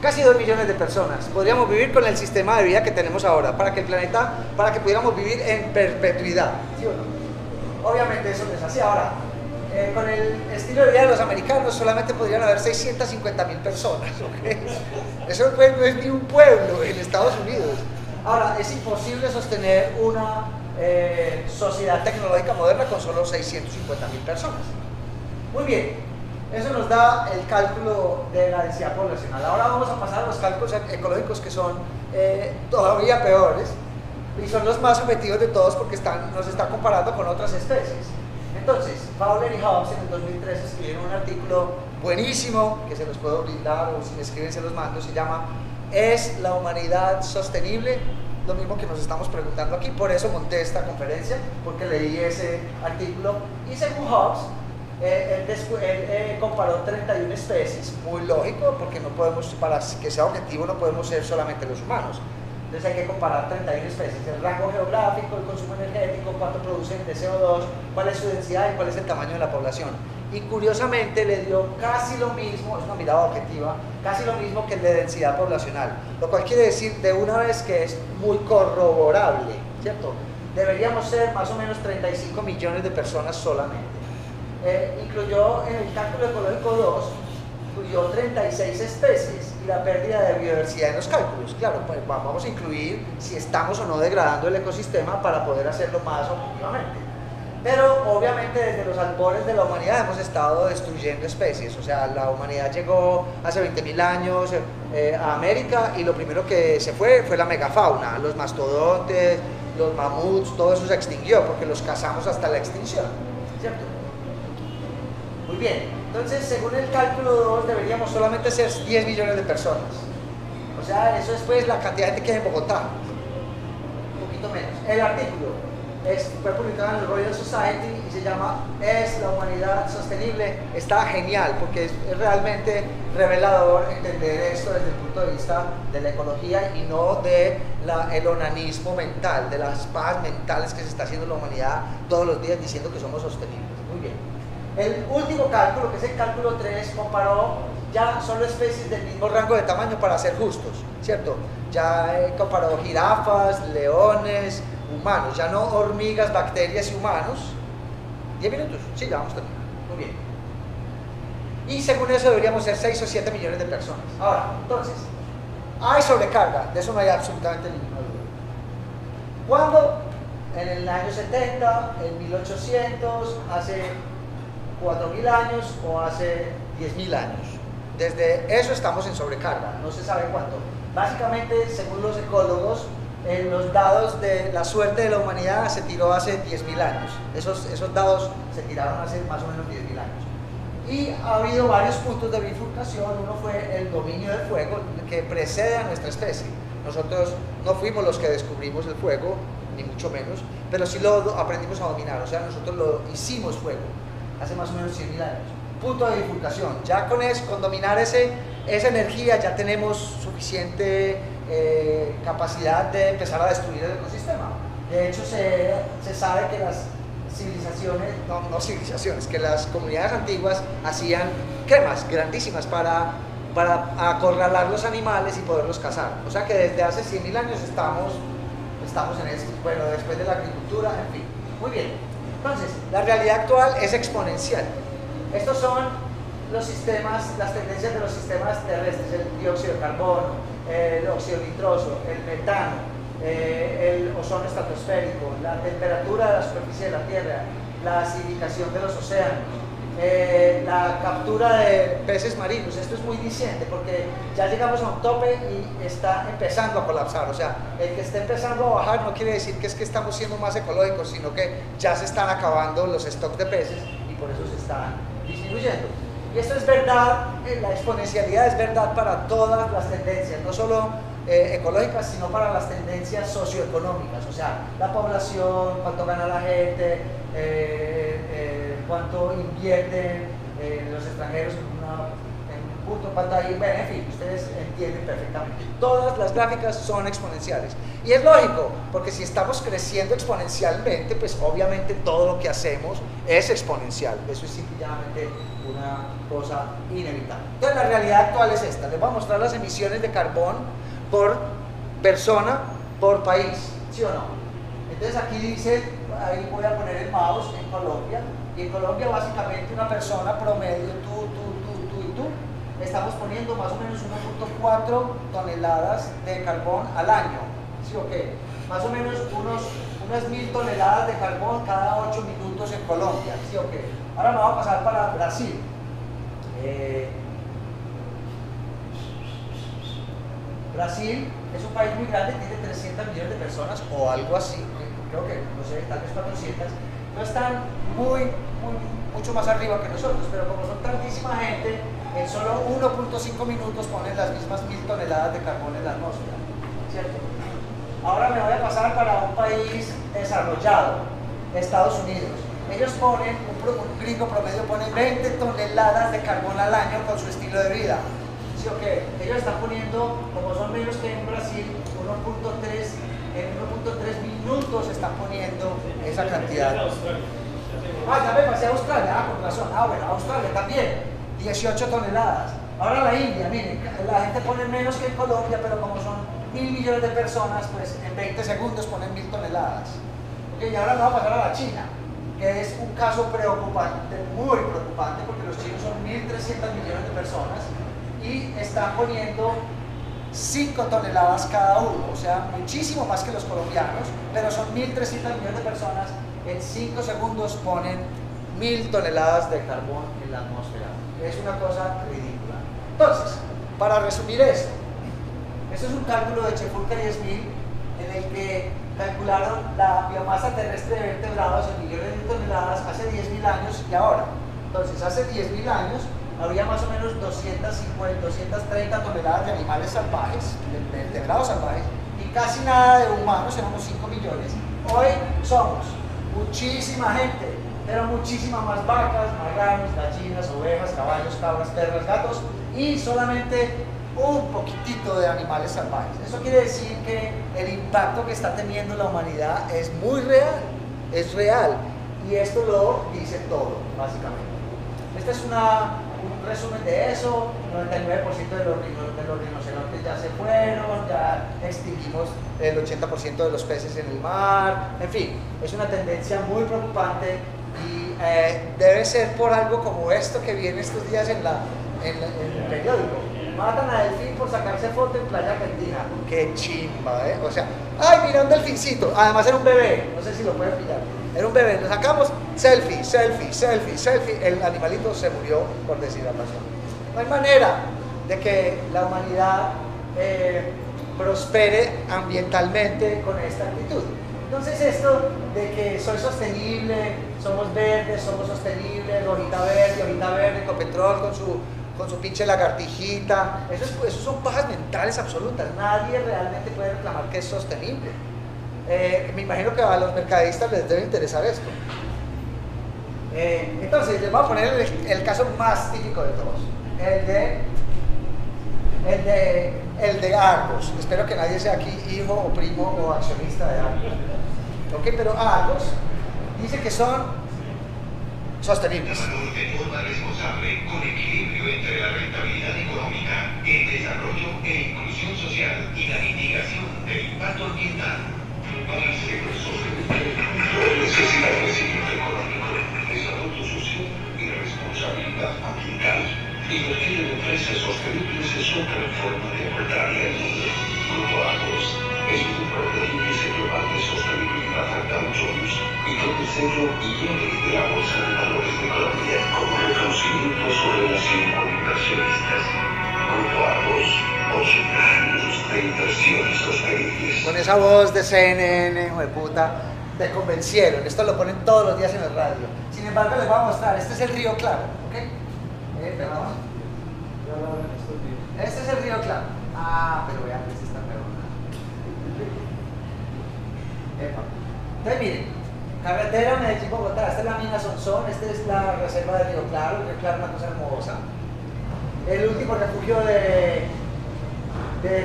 casi 2 millones de personas. Podríamos vivir con el sistema de vida que tenemos ahora, para que el planeta, para que pudiéramos vivir en perpetuidad, ¿sí o no? Obviamente eso no es así. Ahora, con el estilo de vida de los americanos solamente podrían haber 650.000 personas, ¿okay? Eso pues no es ni un pueblo en Estados Unidos. Ahora, es imposible sostener una sociedad tecnológica moderna con solo 650.000 personas. Muy bien, eso nos da el cálculo de la densidad poblacional. Ahora vamos a pasar a los cálculos ecológicos, que son todavía peores y son los más objetivos de todos porque nos están comparando con otras especies. Entonces, Fowler y Hobbs en el 2003 escribieron un artículo buenísimo que se los puedo brindar, o si me escriben se los mando. Se llama ¿Es la humanidad sostenible? Lo mismo que nos estamos preguntando aquí, por eso monté esta conferencia, porque leí ese artículo. Y según Hobbes, él comparó 31 especies, muy lógico, porque no podemos, para que sea objetivo no podemos ser solamente los humanos, entonces hay que comparar 31 especies, el rango geográfico, el consumo energético, cuánto producen de CO2, cuál es su densidad y cuál es el tamaño de la población. Y curiosamente le dio casi lo mismo, es una mirada objetiva, casi lo mismo que el de densidad poblacional, lo cual quiere decir de una vez que es muy corroborable, ¿cierto? Deberíamos ser más o menos 35 millones de personas solamente. Incluyó en el cálculo ecológico 2, incluyó 36 especies y la pérdida de biodiversidad en los cálculos. Claro, pues vamos a incluir si estamos o no degradando el ecosistema para poder hacerlo más objetivamente. Pero obviamente desde los albores de la humanidad hemos estado destruyendo especies. O sea, la humanidad llegó hace 20.000 años a América y lo primero que se fue la megafauna, los mastodontes, los mamuts, todo eso se extinguió porque los cazamos hasta la extinción, ¿cierto? Muy bien, entonces según el cálculo 2 deberíamos solamente ser 10 millones de personas. O sea, eso es pues la cantidad de gente que hay en Bogotá, un poquito menos. El artículo fue publicado en el Royal Society y se llama ¿Es la humanidad sostenible? Está genial porque es realmente revelador entender esto desde el punto de vista de la ecología y no de el onanismo mental, de las pajas mentales que se está haciendo la humanidad todos los días diciendo que somos sostenibles. Muy bien. El último cálculo, que es el cálculo 3, comparó ya solo especies del mismo rango de tamaño para ser justos, ¿cierto? Ya comparó jirafas, leones, humanos, ya no hormigas, bacterias y humanos. 10 minutos, sí, ya vamos terminando. Muy bien. Y según eso deberíamos ser 6 o 7 millones de personas. Ahora, entonces, hay sobrecarga, de eso no hay absolutamente ninguna duda. ¿Cuándo? En el año 70, en 1800, hace 4000 años o hace 10.000 años. Desde eso estamos en sobrecarga, no se sabe cuánto. Básicamente, según los ecólogos, en los dados de la suerte de la humanidad se tiró hace 10.000 años. Esos dados se tiraron hace más o menos 10.000 años. Y ha habido varios puntos de bifurcación. Uno fue el dominio del fuego, que precede a nuestra especie. Nosotros no fuimos los que descubrimos el fuego, ni mucho menos, pero sí lo aprendimos a dominar, o sea, nosotros lo hicimos fuego hace más o menos 100.000 años. Punto de bifurcación, ya con dominar esa energía ya tenemos suficiente capacidad de empezar a destruir el ecosistema. De hecho, se sabe que las civilizaciones, que las comunidades antiguas hacían cremas grandísimas para acorralar los animales y poderlos cazar. O sea que desde hace 100.000 años estamos en esto. Bueno, después de la agricultura, en fin. Muy bien. Entonces, la realidad actual es exponencial. Estos son los sistemas, las tendencias de los sistemas terrestres: el dióxido de carbono, el óxido nitroso, el metano, el ozono estratosférico, la temperatura de la superficie de la Tierra, la acidificación de los océanos, la captura de peces marinos. Esto es muy disidente porque ya llegamos a un tope y está empezando a colapsar. O sea, el que esté empezando a bajar no quiere decir que es que estamos siendo más ecológicos, sino que ya se están acabando los stocks de peces y por eso se están disminuyendo. Y esto es verdad, la exponencialidad es verdad para todas las tendencias, no solo ecológicas, sino para las tendencias socioeconómicas, o sea, la población, cuánto gana la gente, cuánto invierten los extranjeros en un punto, cuánto hay, bueno, en fin, ustedes entienden perfectamente. Todas las gráficas son exponenciales y es lógico, porque si estamos creciendo exponencialmente, pues obviamente todo lo que hacemos es exponencial, eso es simplemente una cosa inevitable. Entonces la realidad actual es esta, les voy a mostrar las emisiones de carbón por persona, por país, ¿sí o no? Entonces aquí dice, ahí voy a poner el mouse en Colombia, y en Colombia básicamente una persona promedio, tú y tú, estamos poniendo más o menos 1.4 toneladas de carbón al año, ¿sí o qué? Más o menos unas 1000 toneladas de carbón cada 8 minutos en Colombia, ¿sí o qué? Ahora vamos a pasar para Brasil. Brasil es un país muy grande, tiene 300 millones de personas o algo así, creo que, no sé, tal vez 400, no están mucho más arriba que nosotros, pero como son tantísima gente, en solo 1.5 minutos ponen las mismas 1000 toneladas de carbón en la atmósfera, ¿cierto? Ahora me voy a pasar para un país desarrollado, Estados Unidos. Ellos ponen, un gringo promedio pone 20 toneladas de carbón al año con su estilo de vida. Okay. Ellos están poniendo, como son menos que en Brasil, 1.3 minutos están poniendo esa cantidad. Ah, ya me pasé a Australia, con razón. Ah, bueno, Australia también, 18 toneladas. Ahora la India, miren, la gente pone menos que en Colombia, pero como son 1000 millones de personas, pues en 20 segundos ponen 1000 toneladas. Okay, y ahora vamos a pasar a la China, que es un caso preocupante, muy preocupante, porque los chinos son 1.300 millones de personas, y están poniendo 5 toneladas cada uno, o sea, muchísimo más que los colombianos, pero son 1.300 millones de personas, en 5 segundos ponen 1.000 toneladas de carbón en la atmósfera. Es una cosa ridícula. Entonces, para resumir esto es un cálculo de Chepurca y Smith, en el que calcularon la biomasa terrestre de vertebrados en millones de toneladas hace 10.000 años y ahora. Entonces, hace 10.000 años había más o menos 230 toneladas de animales salvajes, de vertebrados salvajes, y casi nada de humanos, éramos 5 millones. Hoy somos muchísima gente, pero muchísimas más vacas, marranos, gallinas, ovejas, caballos, cabras, perros, gatos, y solamente un poquitito de animales salvajes. Eso quiere decir que el impacto que está teniendo la humanidad es muy real, y esto lo dice todo, básicamente. Este es un resumen de eso. 99% de los rinocerontes ya se fueron, ya extinguimos el 80% de los peces en el mar. En fin, es una tendencia muy preocupante y debe ser por algo como esto que viene estos días en el periódico. Matan a delfín por sacarse foto en playa argentina. Qué chimba, ¿eh? O sea, ¡ay, mira un delfincito! Además era un bebé, no sé si lo pueden pillar. Era un bebé, lo sacamos, selfie, selfie, selfie, selfie. El animalito se murió por deshidratación. No hay manera de que la humanidad prospere ambientalmente con esta actitud. Entonces esto de que soy sostenible, somos verdes, somos sostenibles, hojita verde, Ecopetrol con su pinche lagartijita, esos son pajas mentales absolutas. Nadie realmente puede reclamar que es sostenible. Me imagino que a los mercadistas les debe interesar esto. Entonces, les voy a poner el caso más típico de todos, el de Arcos. Espero que nadie sea aquí hijo o primo o accionista de Arcos. Ok, pero Arcos dice que son sostenibles. La productividad responsable con equilibrio entre la rentabilidad económica, el desarrollo e inclusión social y la mitigación del impacto ambiental. Para el sector sostenible, necesidad de crecimiento económico, desarrollo social y responsabilidad ambiental. Invertir en empresas sostenibles es otra forma de aportarle al mundo. Grupo Arcos es un propio índice global de sostenibilidad al Dow Jones y con el sello IPAT de la Bolsa de Valores de Colombia como reconocimiento sobre las 5 inversionistas. Grupo Arcos, 8 años de inversiones sostenibles. Con esa voz de CNN, hijo de puta, te convencieron. Esto lo ponen todos los días en el radio. Sin embargo, les voy a mostrar. Este es el Río Claro, ¿ok? Perdón. Este es el Río Claro. Ah, pero vean, este está peor. Entonces miren, carretera Medellín-Bogotá, esta es la mina Sonsón, esta es la reserva de Río Claro, Río Claro es una cosa hermosa. El último refugio de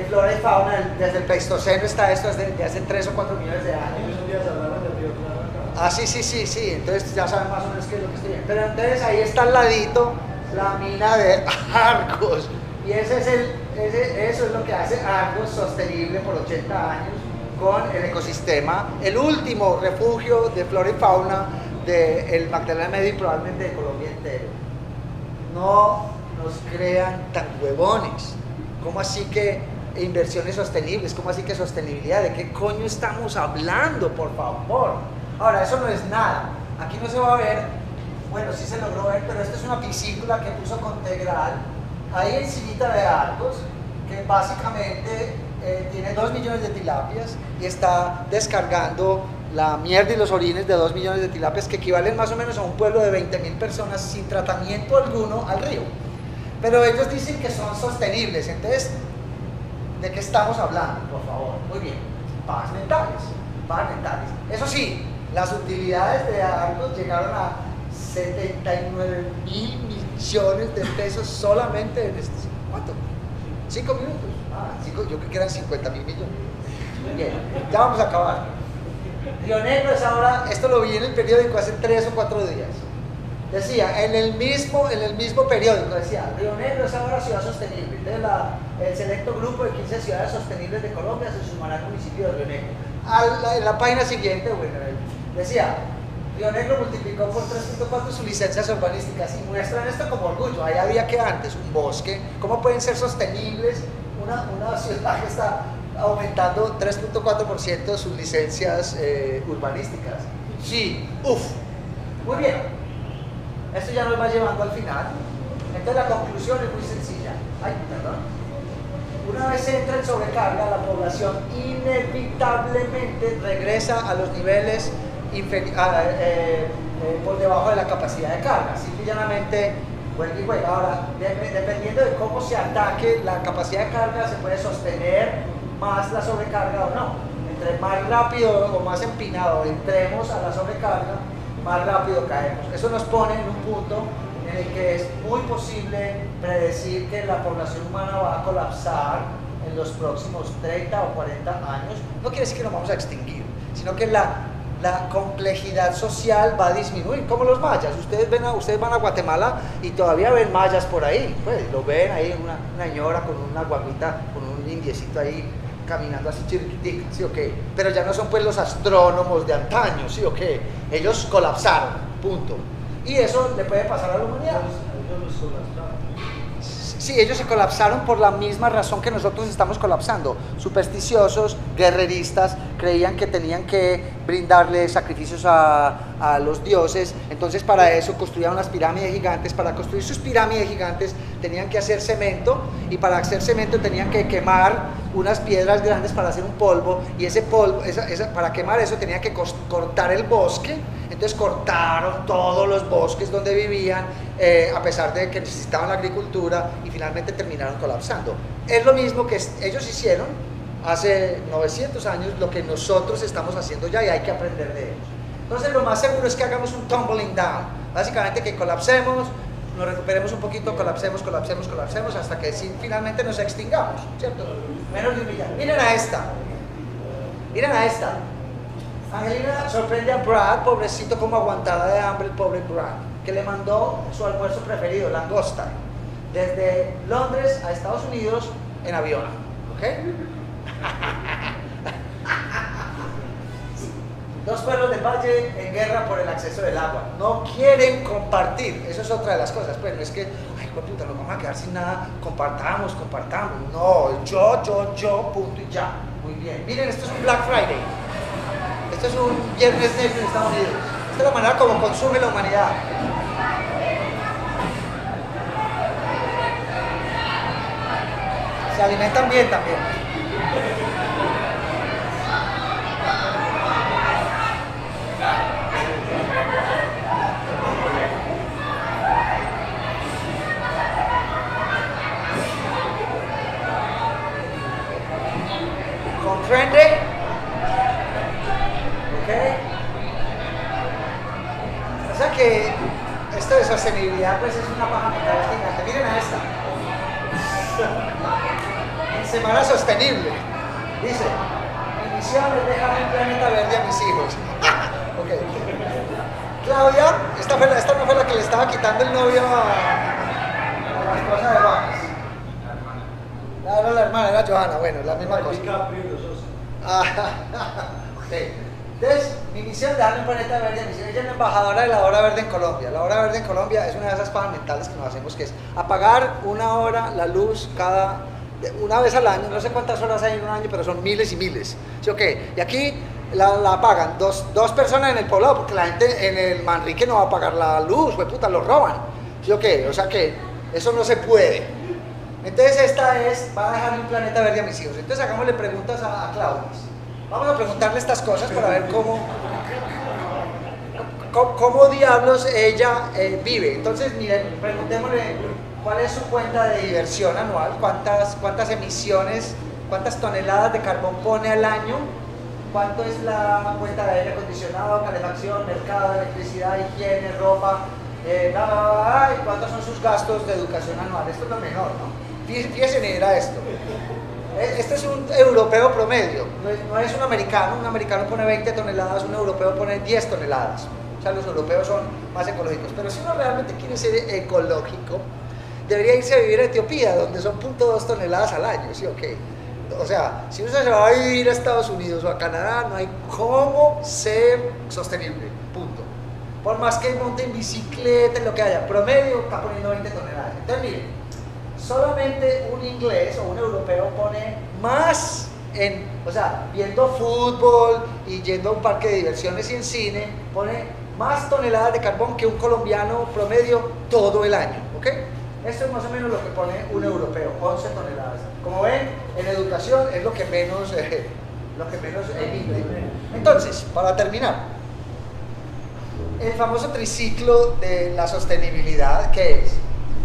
flora y fauna desde el Pleistoceno está esto desde hace 3 o 4 millones de años. Esos días hablaban de Río Claro acá. Ah, sí, sí, sí, sí, entonces ya saben más o menos qué es lo que estoy viendo. Pero entonces ahí está al ladito la mina de Arcos. Y eso es lo que hace Arcos sostenible por 80 años. Con el ecosistema, el último refugio de flora y fauna del Magdalena Medio y probablemente de Colombia entero. No nos crean tan huevones. ¿Cómo así que inversiones sostenibles? ¿Cómo así que sostenibilidad? ¿De qué coño estamos hablando, por favor? Ahora, eso no es nada. Aquí no se va a ver, bueno, sí se logró ver, pero esto es una piscícula que puso Contegral, ahí encimita de Arcos, que básicamente tiene 2 millones de tilapias y está descargando la mierda y los orines de 2 millones de tilapias que equivalen más o menos a un pueblo de 20.000 personas sin tratamiento alguno al río. Pero ellos dicen que son sostenibles, entonces, ¿de qué estamos hablando, por favor? Muy bien, paz mentales, paz mentales. Eso sí, las utilidades de Arcos llegaron a 79.000 millones de pesos solamente en estos, ¿cuánto? 5 minutos. Yo creo que eran 50.000 millones. Bien, ya vamos a acabar. Río Negro es ahora, esto lo vi en el periódico hace 3 o 4 días. Decía, en el mismo periódico, decía, Río Negro es ahora ciudad sostenible. Entonces el selecto grupo de 15 ciudades sostenibles de Colombia se sumará al municipio de Río Negro. En la página siguiente, bueno, decía, Río Negro multiplicó por 3.4 sus licencias urbanísticas y muestran esto como orgullo. Ahí había que antes un bosque. ¿Cómo pueden ser sostenibles? Una ciudad que está aumentando 3.4% sus licencias urbanísticas. Sí, uff. Muy bien. Esto ya nos va llevando al final. Entonces la conclusión es muy sencilla. Ay, perdón. Una vez entra en sobrecarga, la población inevitablemente regresa a los niveles por debajo de la capacidad de carga. Simple y llanamente. Bueno, ahora, dependiendo de cómo se ataque la capacidad de carga, se puede sostener más la sobrecarga o no. Entre más rápido o más empinado entremos a la sobrecarga, más rápido caemos. Eso nos pone en un punto en el que es muy posible predecir que la población humana va a colapsar en los próximos 30 o 40 años. No quiere decir que nos vamos a extinguir, sino que la la complejidad social va a disminuir, como los mayas. Ustedes van a Guatemala y todavía ven mayas por ahí, pues, los ven ahí, una señora con una guaguita, con un indiecito ahí, caminando así chiquitica, ¿sí o qué? Pero ya no son pues los astrónomos de antaño, ¿sí o qué? Ellos colapsaron, punto. Y eso le puede pasar a la humanidad. Sí, ellos se colapsaron por la misma razón que nosotros estamos colapsando. Supersticiosos, guerreristas, creían que tenían que brindarle sacrificios a los dioses, entonces para eso construían las pirámides gigantes. Para construir sus pirámides gigantes tenían que hacer cemento, y para hacer cemento tenían que quemar unas piedras grandes para hacer un polvo, y ese polvo, para quemar eso tenían que cortar el bosque. Entonces cortaron todos los bosques donde vivían, a pesar de que necesitaban la agricultura, y finalmente terminaron colapsando. Es lo mismo que ellos hicieron hace 900 años, lo que nosotros estamos haciendo ya, y hay que aprender de ellos. Entonces lo más seguro es que hagamos un tumbling down, básicamente que colapsemos, nos recuperemos un poquito, colapsemos, hasta que finalmente nos extingamos, ¿cierto? Menos de un millón. Miren a esta, Angelina sorprende a Brad, pobrecito, como aguantada de hambre el pobre Brad, que le mandó su almuerzo preferido, langosta, desde Londres a Estados Unidos en avión, ¿ok? Dos pueblos del valle en guerra por el acceso del agua, no quieren compartir. Eso es otra de las cosas, pues no es que, ay, pues puta, nos vamos a quedar sin nada, compartamos, no, yo, punto y ya. Muy bien, miren, esto es un Black Friday. Esto es un viernes negro en Estados Unidos. Esta es la manera como consume la humanidad. Se alimentan bien también. ¿Comprende? O sea que esto de sostenibilidad pues es una paja mental gigante. Miren a esta. En Semana Sostenible dice: mi misión es dejar un planeta verde a mis hijos. Okay. Claudia, esta no fue la que le estaba quitando el novio a la esposa de Vamos. No era la hermana, era Johanna. Bueno, la misma cosa. Okay. Entonces, mi misión es darle un planeta verde a mis hijos. Ella es la embajadora de la hora verde en Colombia. La hora verde en Colombia es una de esas pajas mentales que nos hacemos, que es apagar una hora la luz una vez al año. No sé cuántas horas hay en un año, pero son miles y miles. ¿Sí o qué? Y aquí la apagan dos personas en el poblado, porque la gente en el Manrique no va a apagar la luz, pues puta, lo roban. ¿Sí o qué? O sea que eso no se puede. Entonces va a dejarle un planeta verde a mis hijos. Entonces hagámosle preguntas a Claudia. Vamos a preguntarle estas cosas para ver cómo diablos ella vive. Entonces, miren, preguntémosle cuál es su cuenta de diversión anual, cuántas emisiones, cuántas toneladas de carbón pone al año, cuánto es la cuenta de aire acondicionado, calefacción, mercado, electricidad, higiene, ropa, y cuántos son sus gastos de educación anual. Esto es lo mejor, ¿no? Fíjense, era esto. Este es un europeo promedio, no es un americano pone 20 toneladas, un europeo pone 10 toneladas. O sea, los europeos son más ecológicos. Pero si uno realmente quiere ser ecológico, debería irse a vivir a Etiopía, donde son 0.2 toneladas al año, ¿sí o qué? O sea, si uno se va a vivir a Estados Unidos o a Canadá, no hay cómo ser sostenible, punto. Por más que monte en bicicleta, en lo que haya, promedio está poniendo 20 toneladas. Entonces, miren, solamente un inglés o un europeo pone más o sea, viendo fútbol y yendo a un parque de diversiones y en cine, pone más toneladas de carbón que un colombiano promedio todo el año, ¿ok? Esto es más o menos lo que pone un europeo, 11 toneladas. Como ven, en educación es lo que menos emite. Entonces, para terminar, el famoso triciclo de la sostenibilidad, ¿qué es?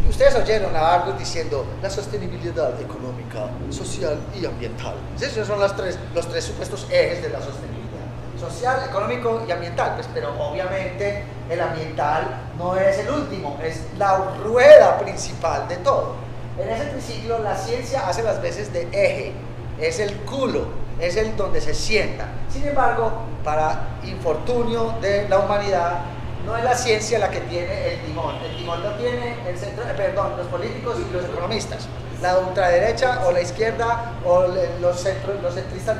Ustedes oyeron a Argos diciendo la sostenibilidad económica, social y ambiental. Esos son los tres supuestos ejes de la sostenibilidad: social, económico y ambiental. Pues, pero obviamente el ambiental no es el último, es la rueda principal de todo. En ese triciclo la ciencia hace las veces de eje. es el culo, es el donde se sienta. Sin embargo, para infortunio de la humanidad, no es la ciencia la que tiene el timón lo tiene el centro, perdón, los políticos y los economistas, la ultraderecha o la izquierda o los centristas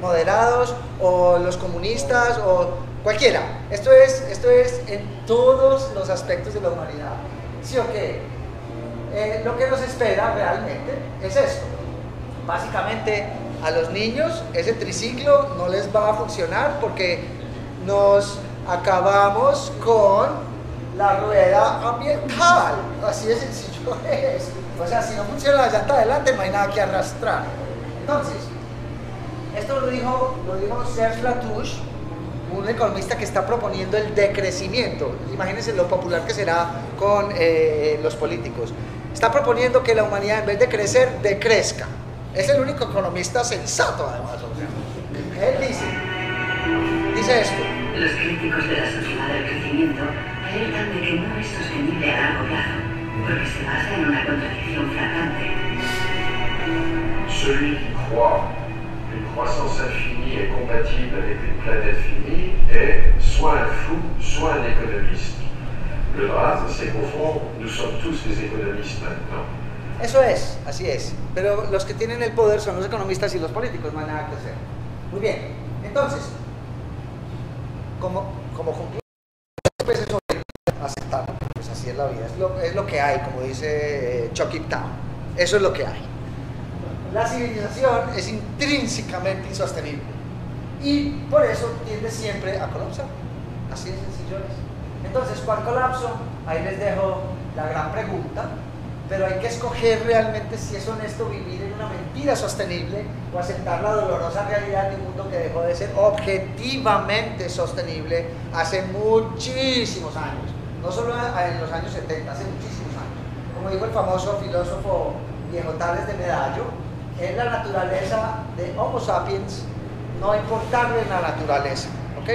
moderados o los comunistas o cualquiera. Esto es en todos los aspectos de la humanidad, ¿sí o qué? Lo que nos espera realmente es esto. Básicamente a los niños ese triciclo no les va a funcionar porque nos acabamos con la rueda ambiental, así de sencillo es. O sea, si no funciona la llanta adelante no hay nada que arrastrar. Entonces, esto lo dijo Serge Latouche, un economista que está proponiendo el decrecimiento. Imagínense lo popular que será con los políticos. Está proponiendo que la humanidad en vez de crecer, decrezca. Es el único economista sensato además. O sea, él dice esto. Los críticos de la sociedad del crecimiento alertan de que no es sostenible a largo plazo, porque se basa en una contradicción flagrante. Celui qui croit qu'une croissance infinie est compatible avec une planète finie est soit un fou, soit un économiste. Le drame, c'est qu'au fond, nous sommes tous des économistes maintenant. Eso es, así es. Pero los que tienen el poder son los economistas y los políticos, no hay nada que hacer. Muy bien, entonces. Como concluye, pues eso es aceptable, pues así es la vida, es lo que hay, como dice Chuck It Down, eso es lo que hay. La civilización es intrínsecamente insostenible y por eso tiende siempre a colapsar, así de sencillo es. Entonces, ¿cuál colapso? Ahí les dejo la gran pregunta, pero hay que escoger realmente si es honesto vivir en una mentira sostenible o aceptar la dolorosa realidad de un mundo que dejó de ser objetivamente sostenible hace muchísimos años, no solo en los años 70, hace muchísimos años. Como dijo el famoso filósofo Viejotales de Medallo, es la naturaleza de Homo sapiens no importarle la naturaleza, ¿ok?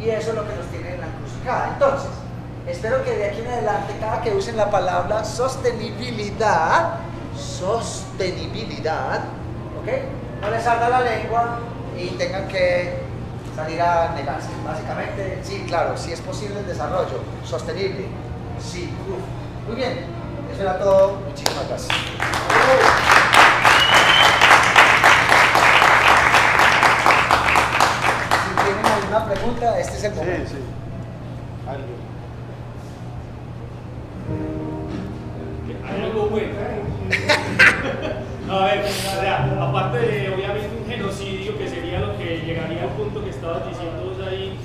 Y eso es lo que nos tiene en la encrucijada. Entonces, espero que de aquí en adelante, cada que usen la palabra sostenibilidad, ¿ok? No les salga la lengua y tengan que salir a negarse. Básicamente, sí, claro, sí es posible el desarrollo, sostenible, sí. Muy bien, eso era todo, muchísimas gracias. Si tienen alguna pregunta, este es el momento. Sí, sí. Algo. Hay algo bueno. No, a ver, o sea, aparte de obviamente un genocidio que sería lo que llegaría al punto que estabas diciendo ahí,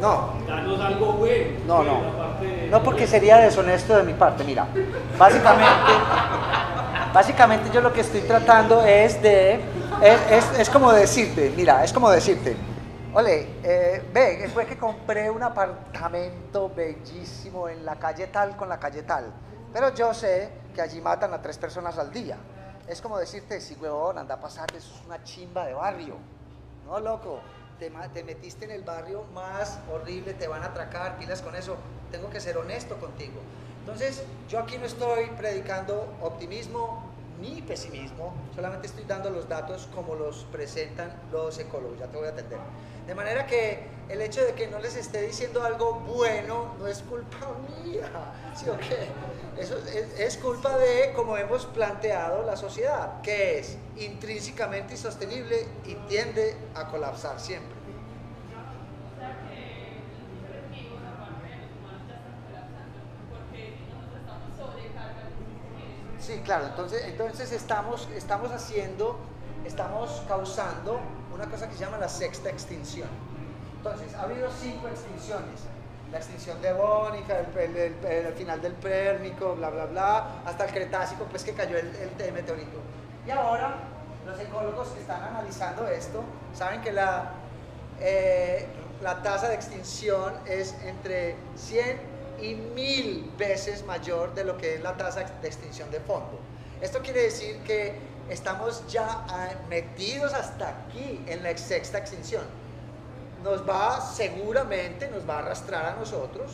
no, danos algo bueno. No, no, no, porque sería deshonesto de mi parte. Mira, básicamente yo lo que estoy tratando es como decirte, mira, es como decirte: ole, ve, fue que compré un apartamento bellísimo en la calle tal con la calle tal, pero yo sé que allí matan a 3 personas al día. Es como decirte, sí, huevón, anda a pasar, eso es una chimba de barrio. No, loco, te metiste en el barrio más horrible, te van a atracar, pilas con eso, tengo que ser honesto contigo. Entonces, yo aquí no estoy predicando optimismo ni pesimismo, solamente estoy dando los datos como los presentan los ecólogos, ya te voy a atender. De manera que el hecho de que no les esté diciendo algo bueno no es culpa mía, ¿sí o qué? Eso es culpa de cómo hemos planteado la sociedad, que es intrínsecamente insostenible y tiende a colapsar siempre. Sí, claro, entonces estamos causando una cosa que se llama la 6ª extinción. Entonces, ha habido 5 extinciones. La extinción devónica, el final del Pérmico, bla, bla, bla, hasta el Cretácico, pues que cayó el meteorito. Y ahora, los ecólogos que están analizando esto, saben que la tasa de extinción es entre 100 y 1000 veces mayor de lo que es la tasa de extinción de fondo. Esto quiere decir que estamos ya metidos hasta aquí en la 6ª extinción. Seguramente nos va a arrastrar a nosotros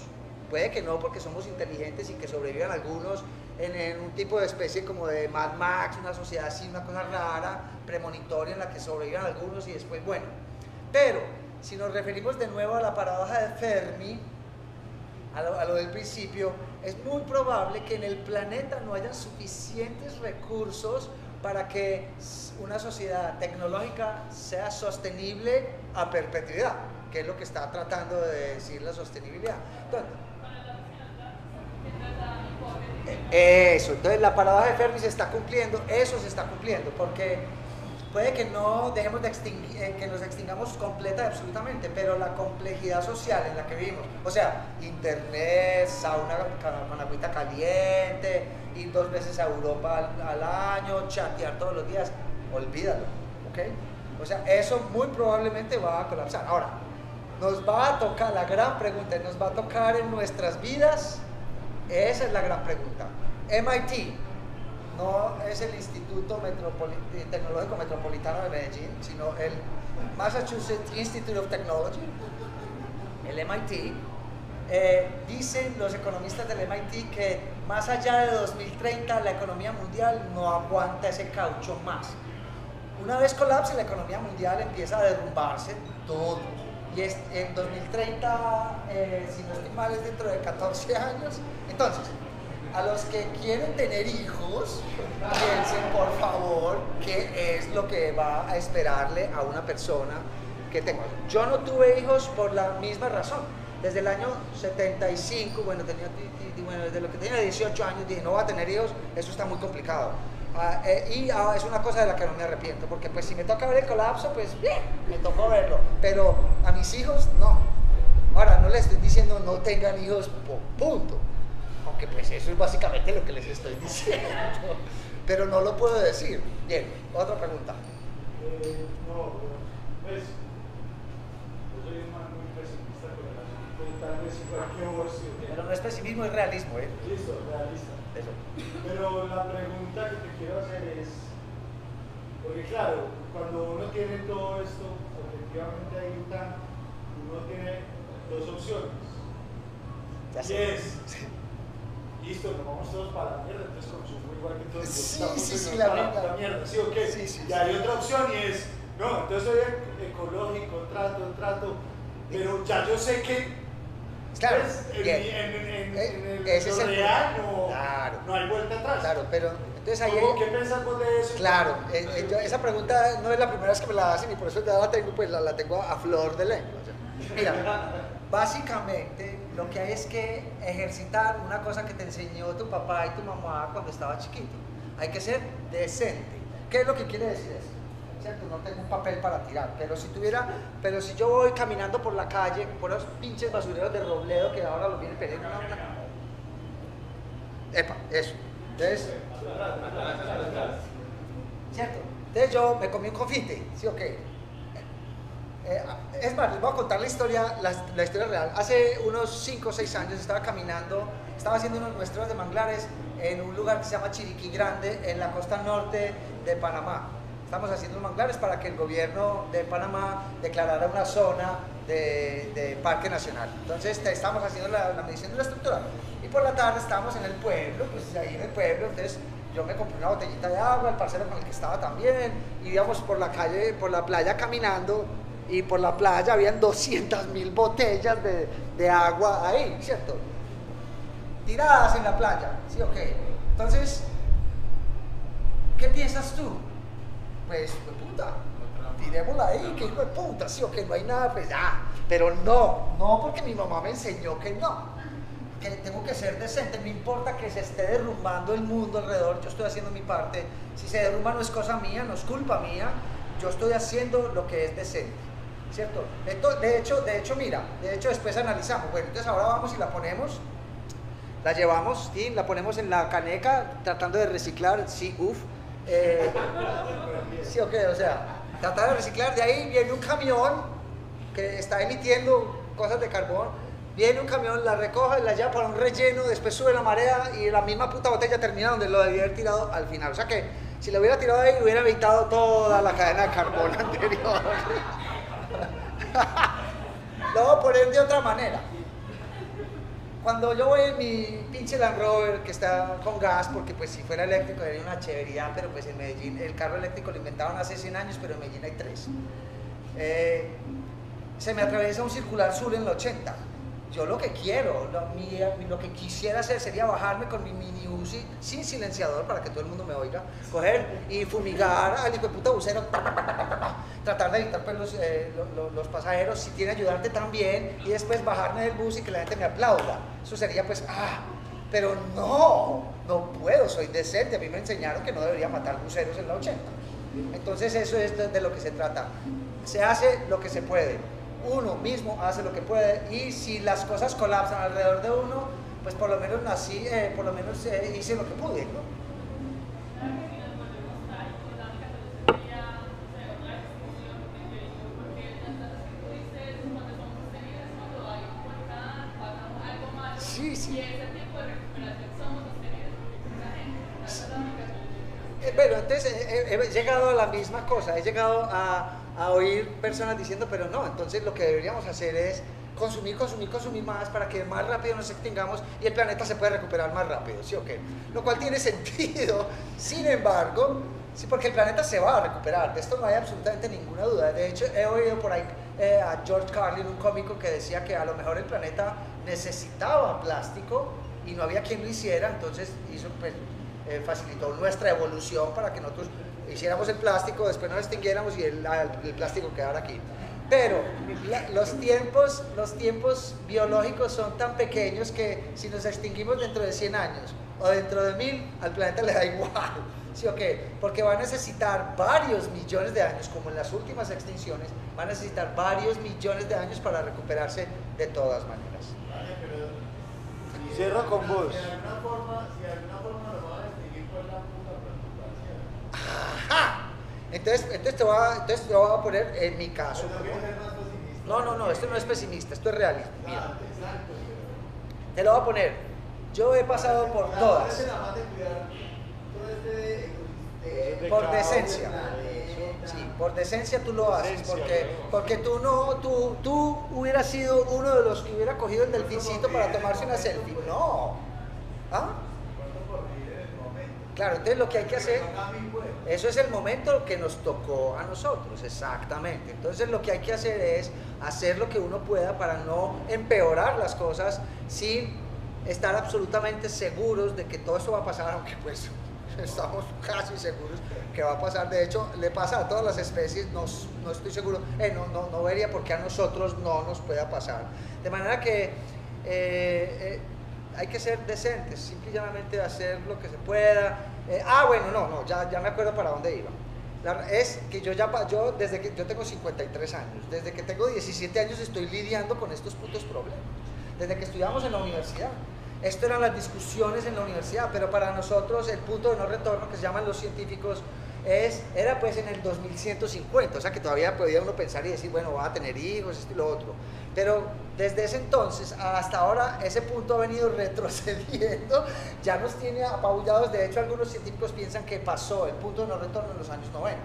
Puede que no, porque somos inteligentes y que sobrevivan algunos en un tipo de especie como de Mad Max, una sociedad así, una cosa rara, premonitoria, en la que sobrevivan algunos y después, bueno. Pero, si nos referimos de nuevo a la paradoja de Fermi, a lo del principio, es muy probable que en el planeta no hayan suficientes recursos para que una sociedad tecnológica sea sostenible a perpetuidad, que es lo que está tratando de decir la sostenibilidad. Entonces, eso, entonces la paradoja de Fermi se está cumpliendo, eso se está cumpliendo, porque puede que no dejemos de extinguir, que nos extingamos completa y absolutamente, pero la complejidad social en la que vivimos, o sea, internet, sauna con agüita caliente, ir 2 veces a Europa al año, chatear todos los días, olvídalo, ¿ok? O sea, eso muy probablemente va a colapsar. Ahora, nos va a tocar, la gran pregunta, ¿nos va a tocar en nuestras vidas? Esa es la gran pregunta. MIT no es el Instituto Tecnológico Metropolitano de Medellín, sino el Massachusetts Institute of Technology, el MIT. Dicen los economistas del MIT que más allá de 2030 la economía mundial no aguanta ese caucho más. Una vez colapse la economía mundial empieza a derrumbarse todo. Y es, en 2030, si no estoy mal, es dentro de 14 años. Entonces, a los que quieren tener hijos, piensen por favor qué es lo que va a esperarle a una persona que tenga. Yo no tuve hijos por la misma razón. Desde el año 75, desde lo que tenía 18 años, dije, no voy a tener hijos, eso está muy complicado. Es una cosa de la que no me arrepiento, porque pues si me toca ver el colapso, pues bien, me tocó verlo, pero a mis hijos no. Ahora, no les estoy diciendo no tengan hijos, punto, aunque pues eso es básicamente lo que les estoy diciendo, pero no lo puedo decir. Bien, otra pregunta. Pues yo soy un man muy pesimista con el asunto, tal vez pero no es pesimismo, es realismo, ¿eh? Listo, realista. Eso. Pero la pregunta que te quiero hacer es, porque claro, cuando uno tiene todo esto, efectivamente ahí está, uno tiene 2 opciones. Y es, listo, nos vamos todos para la mierda, entonces consumo igual que todos. La mierda, ¿sí o qué? Sí, y hay otra opción y es, no, entonces soy ecológico, trato, pero ya yo sé que... Claro, pues en el real no hay vuelta atrás. Claro, pero entonces ahí... ¿Qué pensamos de eso? Claro, esa pregunta no es la primera vez que me la hacen y por eso ya la tengo, pues la tengo a flor de lengua. Mira, básicamente lo que hay es que ejercitar una cosa que te enseñó tu papá y tu mamá cuando estaba chiquito. Hay que ser decente. ¿Qué es lo que quiere decir eso? ¿Cierto? No tengo un papel para tirar, pero si yo voy caminando por la calle, por los pinches basureros de Robledo que ahora los vienen peleando. Epa, eso. Entonces, ¿cierto? Entonces yo me comí un confite, ¿sí o qué? Es más, les voy a contar la historia real. Hace unos 5 o 6 años estaba caminando, estaba haciendo unos muestreos de manglares en un lugar que se llama Chiriquí Grande, en la costa norte de Panamá. Estamos haciendo manglares para que el gobierno de Panamá declarara una zona de parque nacional. Entonces estamos haciendo la medición de la estructura. Y por la tarde estábamos en el pueblo, pues ahí en el pueblo. Entonces yo me compré una botellita de agua, el parcero con el que estaba también. Y íbamos por la calle, por la playa caminando. Y por la playa habían 200.000 botellas de agua ahí, ¿cierto? Tiradas en la playa, ¿sí o qué? Entonces, ¿qué piensas tú? Pues, puta, tirémosla ahí, que hijo de puta, sí o que no hay nada, pues, pero no porque mi mamá me enseñó que no, que tengo que ser decente, no importa que se esté derrumbando el mundo alrededor, yo estoy haciendo mi parte, si se derrumba no es cosa mía, no es culpa mía, yo estoy haciendo lo que es decente, ¿cierto? De hecho, después analizamos, bueno, entonces ahora vamos y la ponemos, la llevamos, ¿sí? La ponemos en la caneca, tratando de reciclar, sí, uff. Sí, ok, o sea, tratar de reciclar. De ahí viene un camión que está emitiendo cosas de carbón. Viene un camión, la recoge, la lleva para un relleno, después sube la marea y la misma puta botella termina donde lo debía haber tirado al final. O sea que si la hubiera tirado ahí, hubiera evitado toda la cadena de carbón anterior. Lo voy a poner de otra manera. Cuando yo voy en mi pinche Land Rover que está con gas, porque pues si fuera eléctrico sería una chévería, pero pues en Medellín el carro eléctrico lo inventaron hace 100 años, pero en Medellín hay 3. Se me atraviesa un circular sur en el 80. Yo lo que quiero, lo que quisiera hacer sería bajarme con mi minibus sin silenciador para que todo el mundo me oiga, coger y fumigar al hijo de puta bucero, tratar de evitar pues, los pasajeros, si tiene ayudante también, y después bajarme del bus y que la gente me aplauda. Eso sería pues, pero no puedo, soy decente, a mí me enseñaron que no debería matar buceros en la 80. Entonces eso es de lo que se trata, se hace lo que se puede. Uno mismo hace lo que puede y si las cosas colapsan alrededor de uno, pues por lo menos nací, por lo menos hice lo que pude, ¿no? Sí, sí. Y ese tipo de recuperación somos sostenidas por la gente, la económica. Bueno, entonces he llegado a la misma cosa, he llegado a oír personas diciendo, pero no, entonces lo que deberíamos hacer es consumir más para que más rápido nos extingamos y el planeta se puede recuperar más rápido, ¿sí o qué? Lo cual tiene sentido, sin embargo, sí, porque el planeta se va a recuperar, de esto no hay absolutamente ninguna duda. De hecho, he oído por ahí a George Carlin, un cómico, que decía que a lo mejor el planeta necesitaba plástico y no había quien lo hiciera, entonces hizo, pues, facilitó nuestra evolución para que nosotros hiciéramos el plástico, después nos extinguiéramos y el plástico quedara aquí. Pero los tiempos biológicos son tan pequeños que si nos extinguimos dentro de 100 años o dentro de 1000, al planeta le da igual, ¿sí o qué? Porque va a necesitar varios millones de años, como en las últimas extinciones, va a necesitar varios millones de años para recuperarse de todas maneras. Vale, pero... Cierro con vos. Si de alguna forma lo van a extinguir por la puta preocupación. ¡Ajá! Entonces te voy a poner en mi caso. No, esto no es pesimista, esto es realista. Mira. Te lo voy a poner. Yo he pasado por todas. Por decencia. Sí, por decencia tú lo haces, porque tú hubieras sido uno de los que hubiera cogido el delfincito para tomarse una selfie. No. ¿Ah? Claro, entonces lo que hay que hacer, eso es el momento que nos tocó a nosotros, exactamente. Entonces lo que hay que hacer es hacer lo que uno pueda para no empeorar las cosas sin estar absolutamente seguros de que todo esto va a pasar, aunque pues estamos casi seguros que va a pasar. De hecho, le pasa a todas las especies, no estoy seguro, no vería por qué a nosotros no nos pueda pasar. De manera que... hay que ser decentes, simple y llanamente hacer lo que se pueda. Ya me acuerdo para dónde iba. Es que yo tengo 53 años, desde que tengo 17 años estoy lidiando con estos putos problemas. Desde que estudiamos en la universidad, esto eran las discusiones en la universidad, pero para nosotros el punto de no retorno que se llaman los científicos era pues en el 2150, o sea que todavía podía uno pensar y decir, bueno, va a tener hijos, esto y lo otro. Pero desde ese entonces hasta ahora ese punto ha venido retrocediendo, ya nos tiene apabullados. De hecho, algunos científicos piensan que pasó el punto de no retorno en los años 90.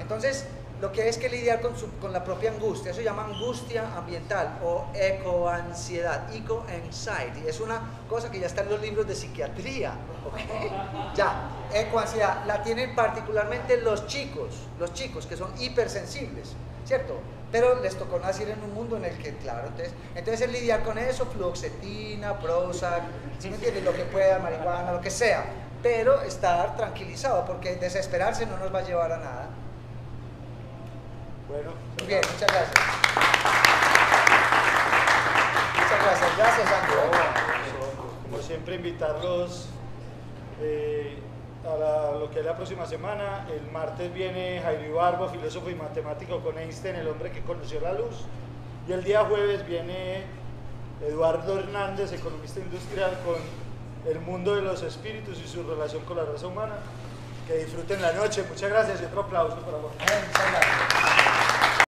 Entonces, lo que hay que lidiar con la propia angustia, eso se llama angustia ambiental o ecoansiedad, eco-anxiety, es una cosa que ya está en los libros de psiquiatría, ¿okay? Ya, ecoansiedad, la tienen particularmente los chicos que son hipersensibles, ¿cierto? Pero les tocó nacer en un mundo en el que, claro, entonces es lidiar con eso, fluoxetina, Prozac, ¿sí me entiendes? Lo que pueda, marihuana, lo que sea, pero estar tranquilizado porque desesperarse no nos va a llevar a nada. Bueno, bien, muchas gracias. Muchas gracias, Andrew. Como siempre, invitarlos a lo que es la próxima semana. El martes viene Javier Barbo, filósofo y matemático con Einstein, el hombre que conoció la luz. Y el día jueves viene Eduardo Hernández, economista industrial, con el mundo de los espíritus y su relación con la raza humana. Que disfruten la noche. Muchas gracias y otro aplauso para vos.